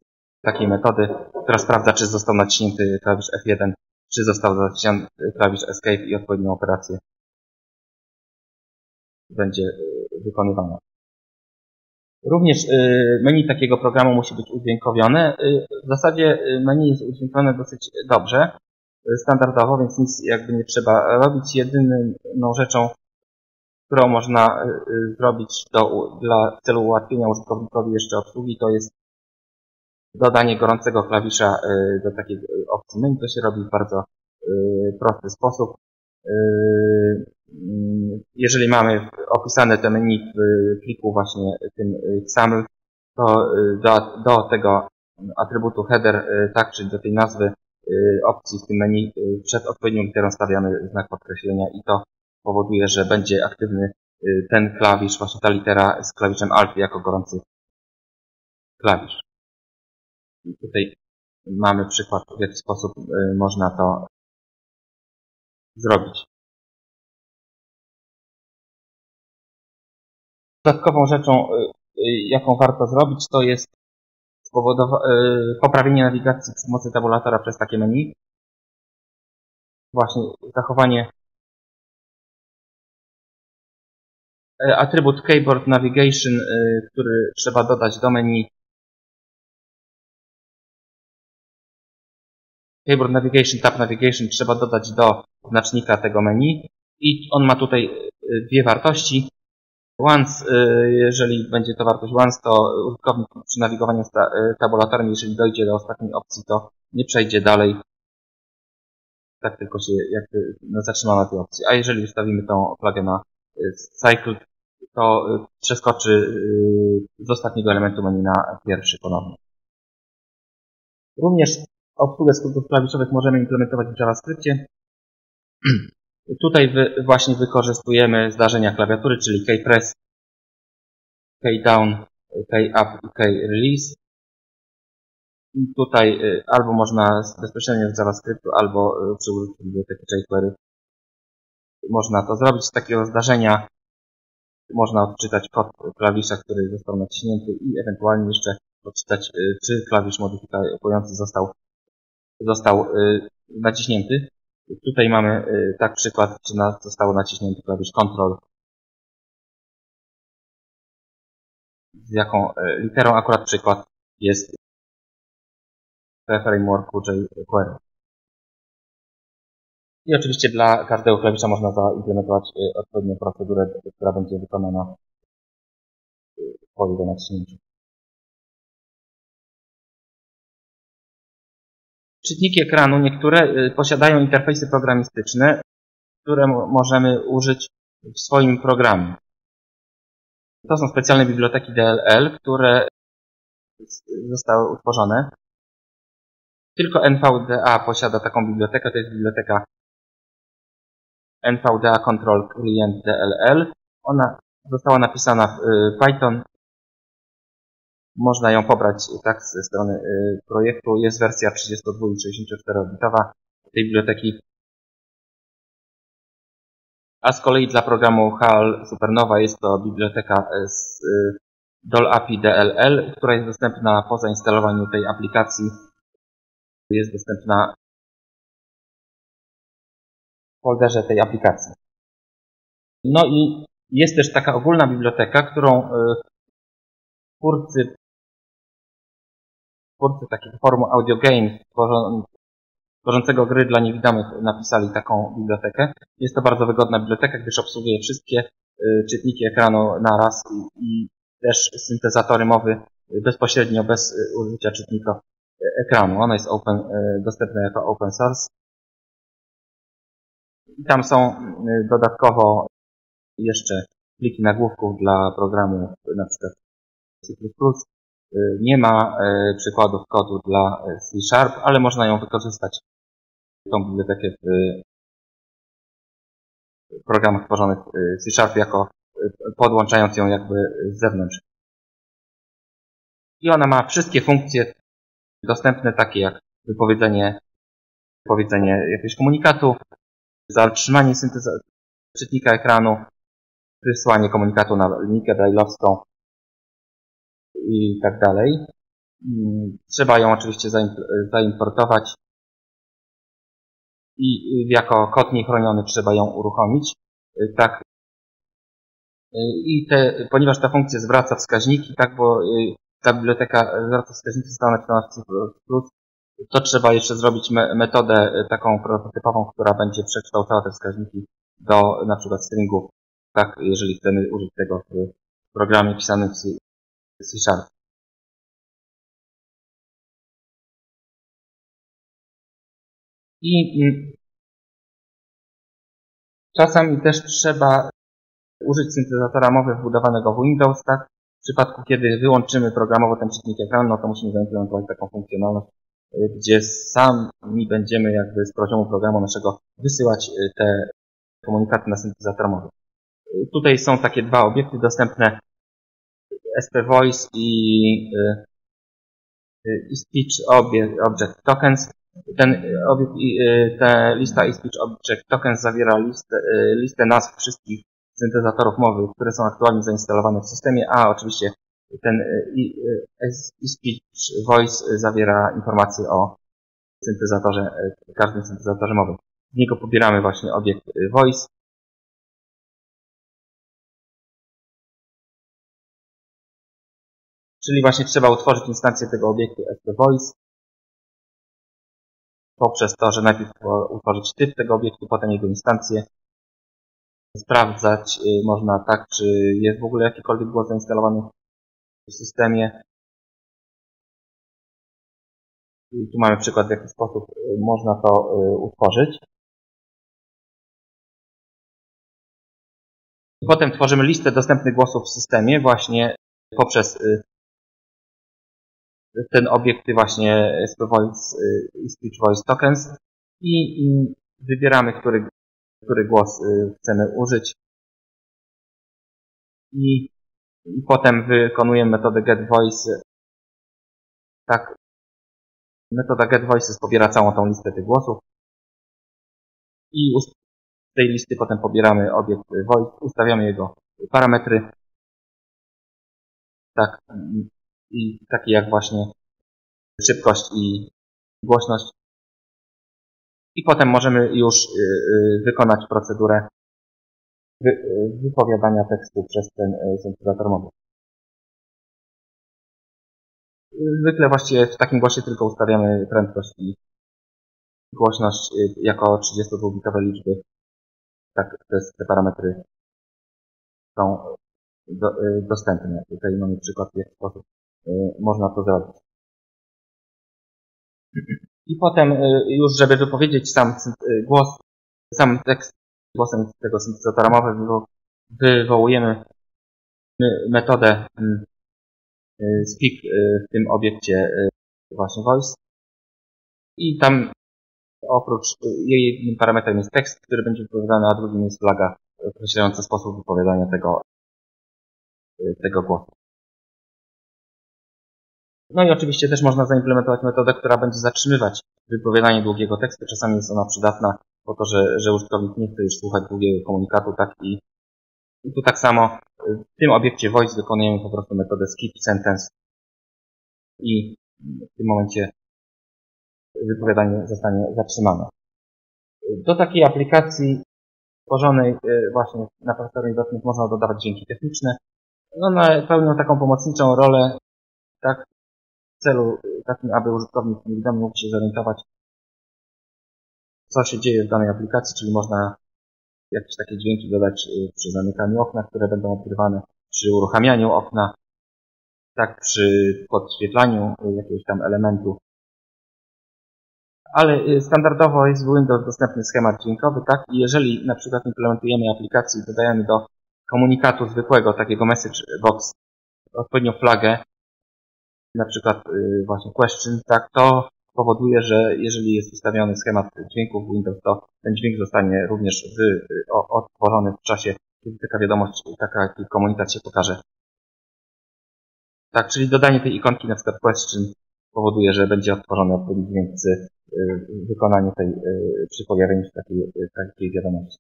takiej metody, która sprawdza, czy został naciśnięty klawisz F1, czy został naciśnięty klawisz Escape i odpowiednią operację będzie wykonywana. Również menu takiego programu musi być udźwiękowione. W zasadzie menu jest udźwiękowione dosyć dobrze, standardowo, więc nic jakby nie trzeba robić. Jedyną rzeczą, którą można zrobić w celu ułatwienia użytkownikowi jeszcze obsługi, to jest dodanie gorącego klawisza do takiej opcji menu. To się robi w bardzo prosty sposób. Jeżeli mamy opisane te menu w pliku właśnie tym XAML, to do tego atrybutu header, tak, czyli do tej nazwy opcji w tym menu, przed odpowiednią literą stawiamy znak podkreślenia i to powoduje, że będzie aktywny ten klawisz, właśnie ta litera z klawiszem Alt jako gorący klawisz. I tutaj mamy przykład, w jaki sposób można to zrobić. Dodatkową rzeczą, jaką warto zrobić, to jest poprawienie nawigacji przy pomocy tabulatora przez takie menu. Właśnie zachowanie atrybut Keyboard Navigation, który trzeba dodać do menu. Keyboard Navigation, Tab Navigation trzeba dodać do znacznika tego menu. I on ma tutaj dwie wartości. Once, jeżeli będzie to wartość once, to użytkownik przy nawigowaniu z tabulatorem, jeżeli dojdzie do ostatniej opcji, to nie przejdzie dalej. Tak tylko się zatrzyma na tej opcji. A jeżeli ustawimy tą flagę na cycle, to przeskoczy z ostatniego elementu menu na pierwszy ponownie. Również obsługę skrótów klawiszowych możemy implementować w JavaScriptie. Tutaj właśnie wykorzystujemy zdarzenia klawiatury, czyli keypress, keydown, keyup i keyrelease. I tutaj albo można bezpośrednio z JavaScriptu, albo przy użyciu biblioteki jQuery można to zrobić. Z takiego zdarzenia można odczytać kod klawisza, który został naciśnięty i ewentualnie jeszcze odczytać, czy klawisz modyfikujący został naciśnięty. Tutaj mamy tak przykład, czy zostało naciśnięty klawisz Ctrl. Z jaką literą akurat przykład jest w frameworku jQuery. I oczywiście dla każdego klawisza można zaimplementować odpowiednią procedurę, która będzie wykonana po jego naciśnięciu. Czytniki ekranu niektóre posiadają interfejsy programistyczne, które możemy użyć w swoim programie. To są specjalne biblioteki DLL, które zostały utworzone. Tylko NVDA posiada taką bibliotekę, to jest biblioteka NVDA Control Client DLL. Ona została napisana w Python. Można ją pobrać tak ze strony projektu. Jest wersja 32 i 64-bitowa tej biblioteki. A z kolei dla programu HAL Supernova jest to biblioteka z DolAPI DLL, która jest dostępna po zainstalowaniu tej aplikacji. Jest dostępna w folderze tej aplikacji. No i jest też taka ogólna biblioteka, którą twórcy takiego forum Audio Games tworzącego gry dla niewidomych napisali taką bibliotekę. Jest to bardzo wygodna biblioteka, gdyż obsługuje wszystkie czytniki ekranu naraz i też syntezatory mowy bezpośrednio, bez użycia czytnika ekranu. Ona jest dostępna jako open source. I tam są dodatkowo jeszcze pliki nagłówków dla programów, na przykład C++. Nie ma przykładów kodu dla C#, ale można ją wykorzystać, tą bibliotekę, w programach tworzonych C# podłączając ją z zewnątrz. I ona ma wszystkie funkcje dostępne, takie jak wypowiedzenie jakiegoś komunikatu, zatrzymanie czytnika ekranu, wysłanie komunikatu na linijkę braille'owską i tak dalej. Trzeba ją oczywiście zaimportować i jako kod niechroniony trzeba ją uruchomić. Tak. I ponieważ ta funkcja zwraca wskaźniki, tak, bo ta biblioteka zwraca wskaźniki została napisana w C++, to trzeba jeszcze zrobić metodę taką prototypową, która będzie przekształcała te wskaźniki do na przykład stringów, tak, jeżeli chcemy użyć tego w programie pisanym w C#. I czasami też trzeba użyć syntezatora mowy wbudowanego w Windows, tak? W przypadku, kiedy wyłączymy programowo ten czytnik ekranu, no to musimy zaimplementować taką funkcjonalność, gdzie sami będziemy z poziomu programu naszego wysyłać te komunikaty na syntezator mowy. Tutaj są takie dwa obiekty dostępne. SP Voice i Speech Object Tokens. Ta lista i Speech Object Tokens zawiera listę nazw wszystkich syntezatorów mowy, które są aktualnie zainstalowane w systemie, a oczywiście ten Speech Voice zawiera informacje o syntezatorze, każdym syntezatorze mowy. Z niego pobieramy właśnie obiekt Voice. Czyli właśnie trzeba utworzyć instancję tego obiektu SP Voice poprzez to, że najpierw utworzyć typ tego obiektu, potem jego instancję. Sprawdzać można tak, czy jest w ogóle jakikolwiek głos zainstalowany w systemie. I tu mamy przykład, w jaki sposób można to utworzyć. I potem tworzymy listę dostępnych głosów w systemie właśnie poprzez ten obiekty właśnie Speech Voice Tokens i wybieramy, który głos chcemy użyć. I potem wykonujemy metodę getVoice. Tak, metoda getVoices pobiera całą tą listę tych głosów. I z tej listy potem pobieramy obiekt voice, ustawiamy jego parametry. Tak, i takie jak właśnie szybkość i głośność. I potem możemy już wykonać procedurę wypowiadania tekstu przez ten syntezator mowy. Zwykle właściwie w takim głosie tylko ustawiamy prędkość i głośność jako 32-bitowe liczby. Tak, te parametry są dostępne. Tutaj mamy przykład, w jaki sposób można to zrobić. I potem już, żeby wypowiedzieć sam głos, sam tekst głosem tego syntezatora mowy, wywołujemy metodę speak w tym obiekcie właśnie voice. I tam oprócz jej parametrem jest tekst, który będzie wypowiadany, a drugim jest flaga określająca sposób wypowiadania tego głosu. No i oczywiście też można zaimplementować metodę, która będzie zatrzymywać wypowiadanie długiego tekstu. Czasami jest ona przydatna po to, że użytkownik nie chce już słuchać długiego komunikatu. Tak i tu tak samo w tym obiekcie voice wykonujemy po prostu metodę skip sentence i w tym momencie wypowiadanie zostanie zatrzymane. Do takiej aplikacji tworzonej właśnie na platformie .NET można dodawać dźwięki techniczne. One pełnią taką pomocniczą rolę, tak, w celu takim, aby użytkownik niewidomy mógł się zorientować, co się dzieje w danej aplikacji, czyli można jakieś takie dźwięki dodać przy zamykaniu okna, które będą odgrywane przy uruchamianiu okna, tak, przy podświetlaniu jakiegoś tam elementu. Ale standardowo jest w Windows dostępny schemat dźwiękowy, tak, i jeżeli na przykład implementujemy aplikację i dodajemy do komunikatu zwykłego, takiego message box, odpowiednią flagę, na przykład właśnie question, tak, to powoduje, że jeżeli jest ustawiony schemat dźwięków w Windows, to ten dźwięk zostanie również odtworzony w czasie, kiedy taka wiadomość, taki komunikat się pokaże. Tak, czyli dodanie tej ikonki, na przykład question, powoduje, że będzie odtworzony odpowiedni dźwięk przy wykonaniu tej, przy pojawieniu się takiej wiadomości.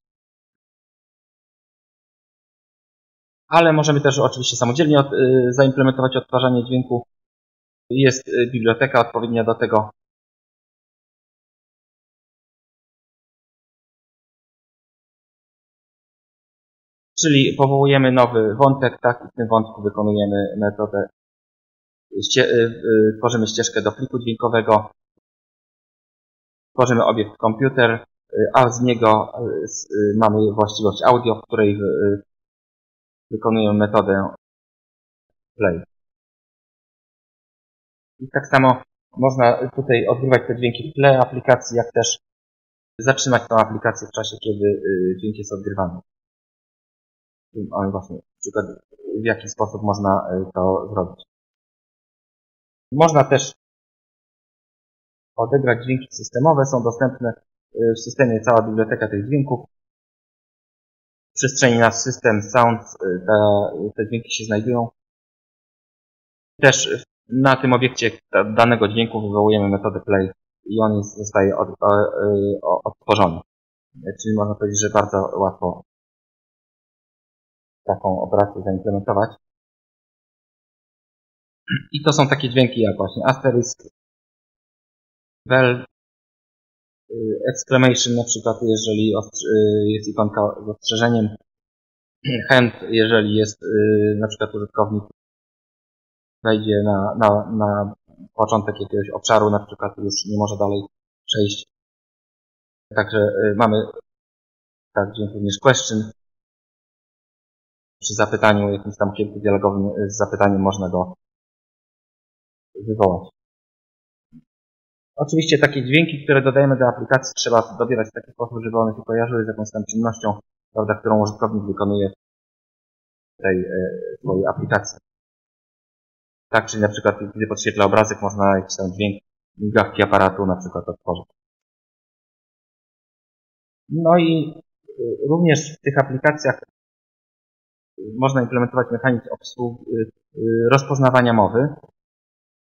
Ale możemy też oczywiście samodzielnie zaimplementować odtwarzanie dźwięku. Jest biblioteka odpowiednia do tego. Czyli powołujemy nowy wątek, tak, i w tym wątku wykonujemy metodę, tworzymy ścieżkę do pliku dźwiękowego, tworzymy obiekt komputer, a z niego mamy właściwość audio, w której wykonujemy metodę play. I tak samo można tutaj odgrywać te dźwięki w tle aplikacji, jak też zatrzymać tą aplikację w czasie, kiedy dźwięk jest odgrywany. Mamy właśnie przykład, w jaki sposób można to zrobić. Można też odegrać dźwięki systemowe, są dostępne w systemie cała biblioteka tych dźwięków. W przestrzeni nasz system sound, te dźwięki się znajdują. Też na tym obiekcie danego dźwięku wywołujemy metodę play i on zostaje odtworzony. Czyli można powiedzieć, że bardzo łatwo taką operację zaimplementować. I to są takie dźwięki jak właśnie asterisk, bell, exclamation na przykład, jeżeli jest ikonka z ostrzeżeniem, hand, jeżeli jest na przykład użytkownik wejdzie na początek jakiegoś obszaru, na przykład już nie może dalej przejść. Także mamy tak dźwięk również question. Przy zapytaniu, jakimś tam kierunku dialogowym z zapytaniem można go wywołać. Oczywiście takie dźwięki, które dodajemy do aplikacji, trzeba dobierać w taki sposób, żeby one się kojarzyły z jakąś tam czynnością, prawda, którą użytkownik wykonuje w tej swojej aplikacji. Tak, czyli na przykład, gdy podświetla obrazek, można jakiś tam dźwięk migawki aparatu na przykład odtworzyć. No i również w tych aplikacjach można implementować mechanizm rozpoznawania mowy.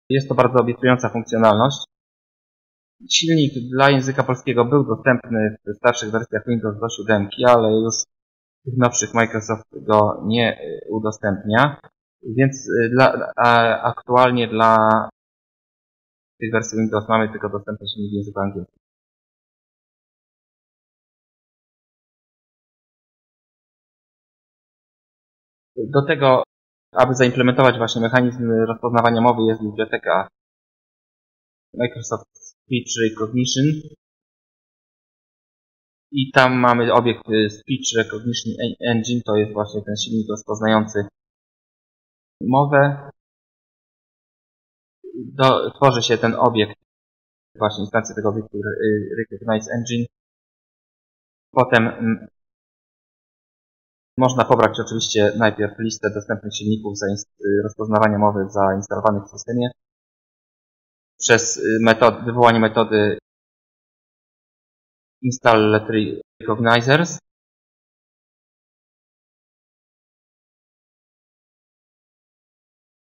Jest to bardzo obiecująca funkcjonalność. Silnik dla języka polskiego był dostępny w starszych wersjach Windows do 7, ale już w tych nowszych Microsoft go nie udostępnia. Więc aktualnie dla tych wersji Windows mamy tylko dostępny silnik w języku angielskim. Do tego, aby zaimplementować właśnie mechanizm rozpoznawania mowy, jest biblioteka Microsoft Speech Recognition i tam mamy obiekt Speech Recognition Engine, to jest właśnie ten silnik rozpoznający mowę. Tworzy się ten obiekt, właśnie instancja tego obiektu Recognize Engine. Potem można pobrać oczywiście najpierw listę dostępnych silników rozpoznawania mowy zainstalowanych w systemie przez wywołanie metody install recognizers.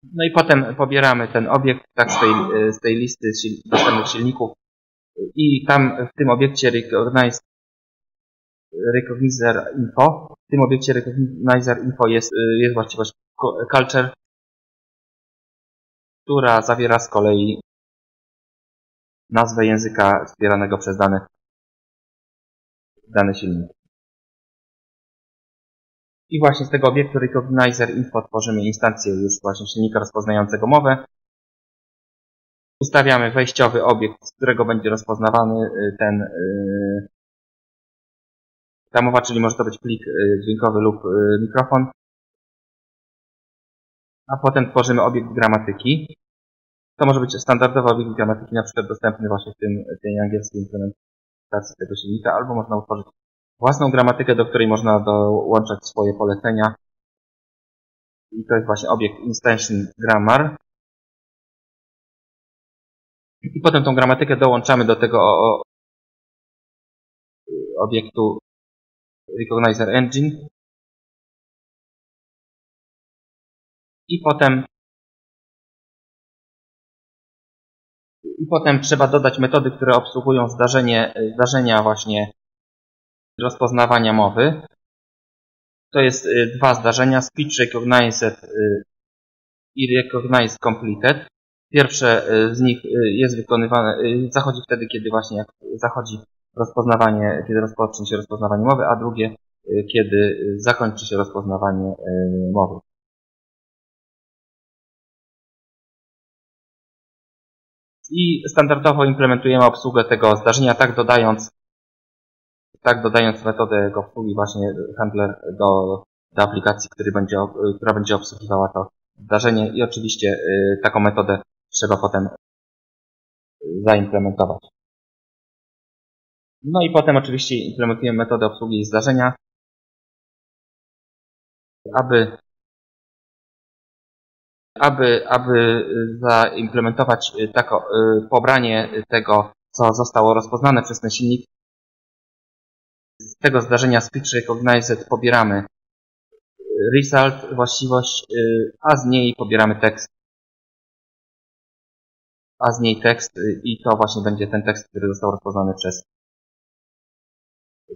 No i potem pobieramy ten obiekt tak z tej listy dostępnych silników i tam w tym obiekcie Recognizer Info. W tym obiekcie Recognizer Info jest właściwość Culture, która zawiera z kolei nazwę języka wspieranego przez dany silnik. I właśnie z tego obiektu Recognizer Info tworzymy instancję już właśnie silnika rozpoznającego mowę. Ustawiamy wejściowy obiekt, z którego będzie rozpoznawany ta mowa, czyli może to być plik dźwiękowy lub mikrofon. A potem tworzymy obiekt gramatyki. To może być standardowy obiekt gramatyki, na przykład dostępny właśnie w tej angielskiej implementacji tego silnika, albo można utworzyć własną gramatykę, do której można dołączać swoje polecenia. I to jest właśnie obiekt Instantion Grammar. I potem tą gramatykę dołączamy do tego obiektu Recognizer Engine. I potem trzeba dodać metody, które obsługują zdarzenia właśnie rozpoznawania mowy. To jest dwa zdarzenia, Speech Recognized i Recognized Completed. Pierwsze z nich jest wykonywane, zachodzi wtedy, kiedy właśnie zachodzi rozpoznawanie, kiedy rozpocznie się rozpoznawanie mowy, a drugie, kiedy zakończy się rozpoznawanie mowy. I standardowo implementujemy obsługę tego zdarzenia, tak dodając metodę jego obsługi, właśnie handler do aplikacji, która będzie obsługiwała to zdarzenie, i oczywiście taką metodę trzeba potem zaimplementować. No i potem oczywiście implementujemy metodę obsługi zdarzenia, aby zaimplementować pobranie tego, co zostało rozpoznane przez ten silnik. Z tego zdarzenia Speech Recognized pobieramy result, właściwość, a z niej pobieramy tekst. I to właśnie będzie ten tekst, który został rozpoznany przez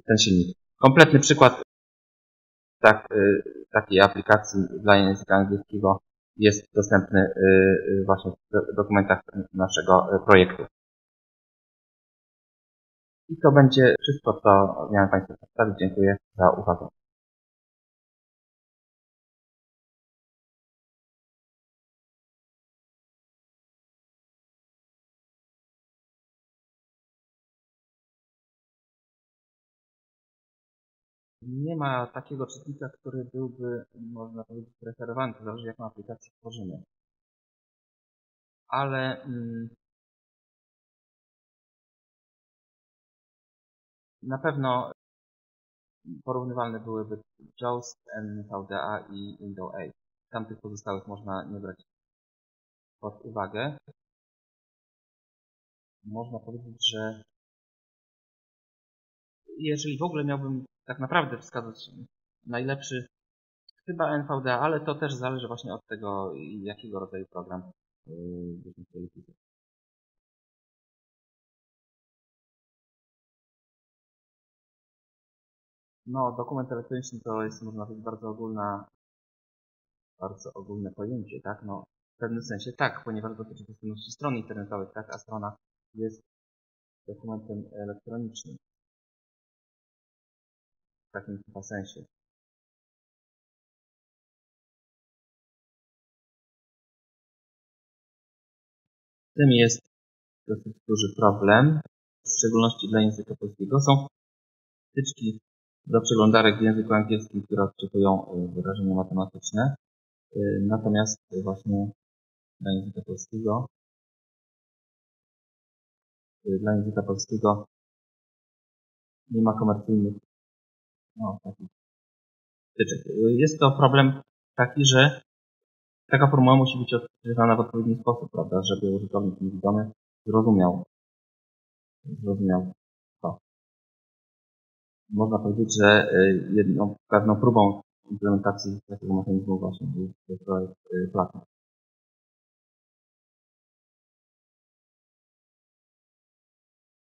ten silnik. Kompletny przykład takiej aplikacji dla języka angielskiego jest dostępny właśnie w dokumentach naszego projektu. I to będzie wszystko, co miałem Państwu przedstawić. Dziękuję za uwagę. Nie ma takiego czytnika, który byłby, można powiedzieć, preferowany, to zależy jaką aplikację tworzymy. Ale na pewno porównywalne byłyby JAWS, NVDA i Window-Eyes. Tamtych pozostałych można nie brać pod uwagę. Można powiedzieć, że jeżeli w ogóle miałbym tak naprawdę wskazać najlepszy, chyba NVDA, ale to też zależy właśnie od tego, jakiego rodzaju program byśmy chcieli pisać. No, dokument elektroniczny to jest, można powiedzieć, bardzo ogólne pojęcie, tak? No, w pewnym sensie tak, ponieważ dotyczy dostępności stron internetowych, tak? A strona jest dokumentem elektronicznym. W takim chyba sensie. Tym jest dosyć duży problem, w szczególności dla języka polskiego. Są wtyczki do przeglądarek w języku angielskim, które odczytują wyrażenia matematyczne. Natomiast właśnie dla języka polskiego nie ma komercyjnych takich wtyczek. Jest to problem taki, że taka formuła musi być odczytana w odpowiedni sposób, prawda, żeby użytkownik niewidomy zrozumiał to. Można powiedzieć, że jedną pewną próbą implementacji takiego mechanizmu właśnie był projekt Platform.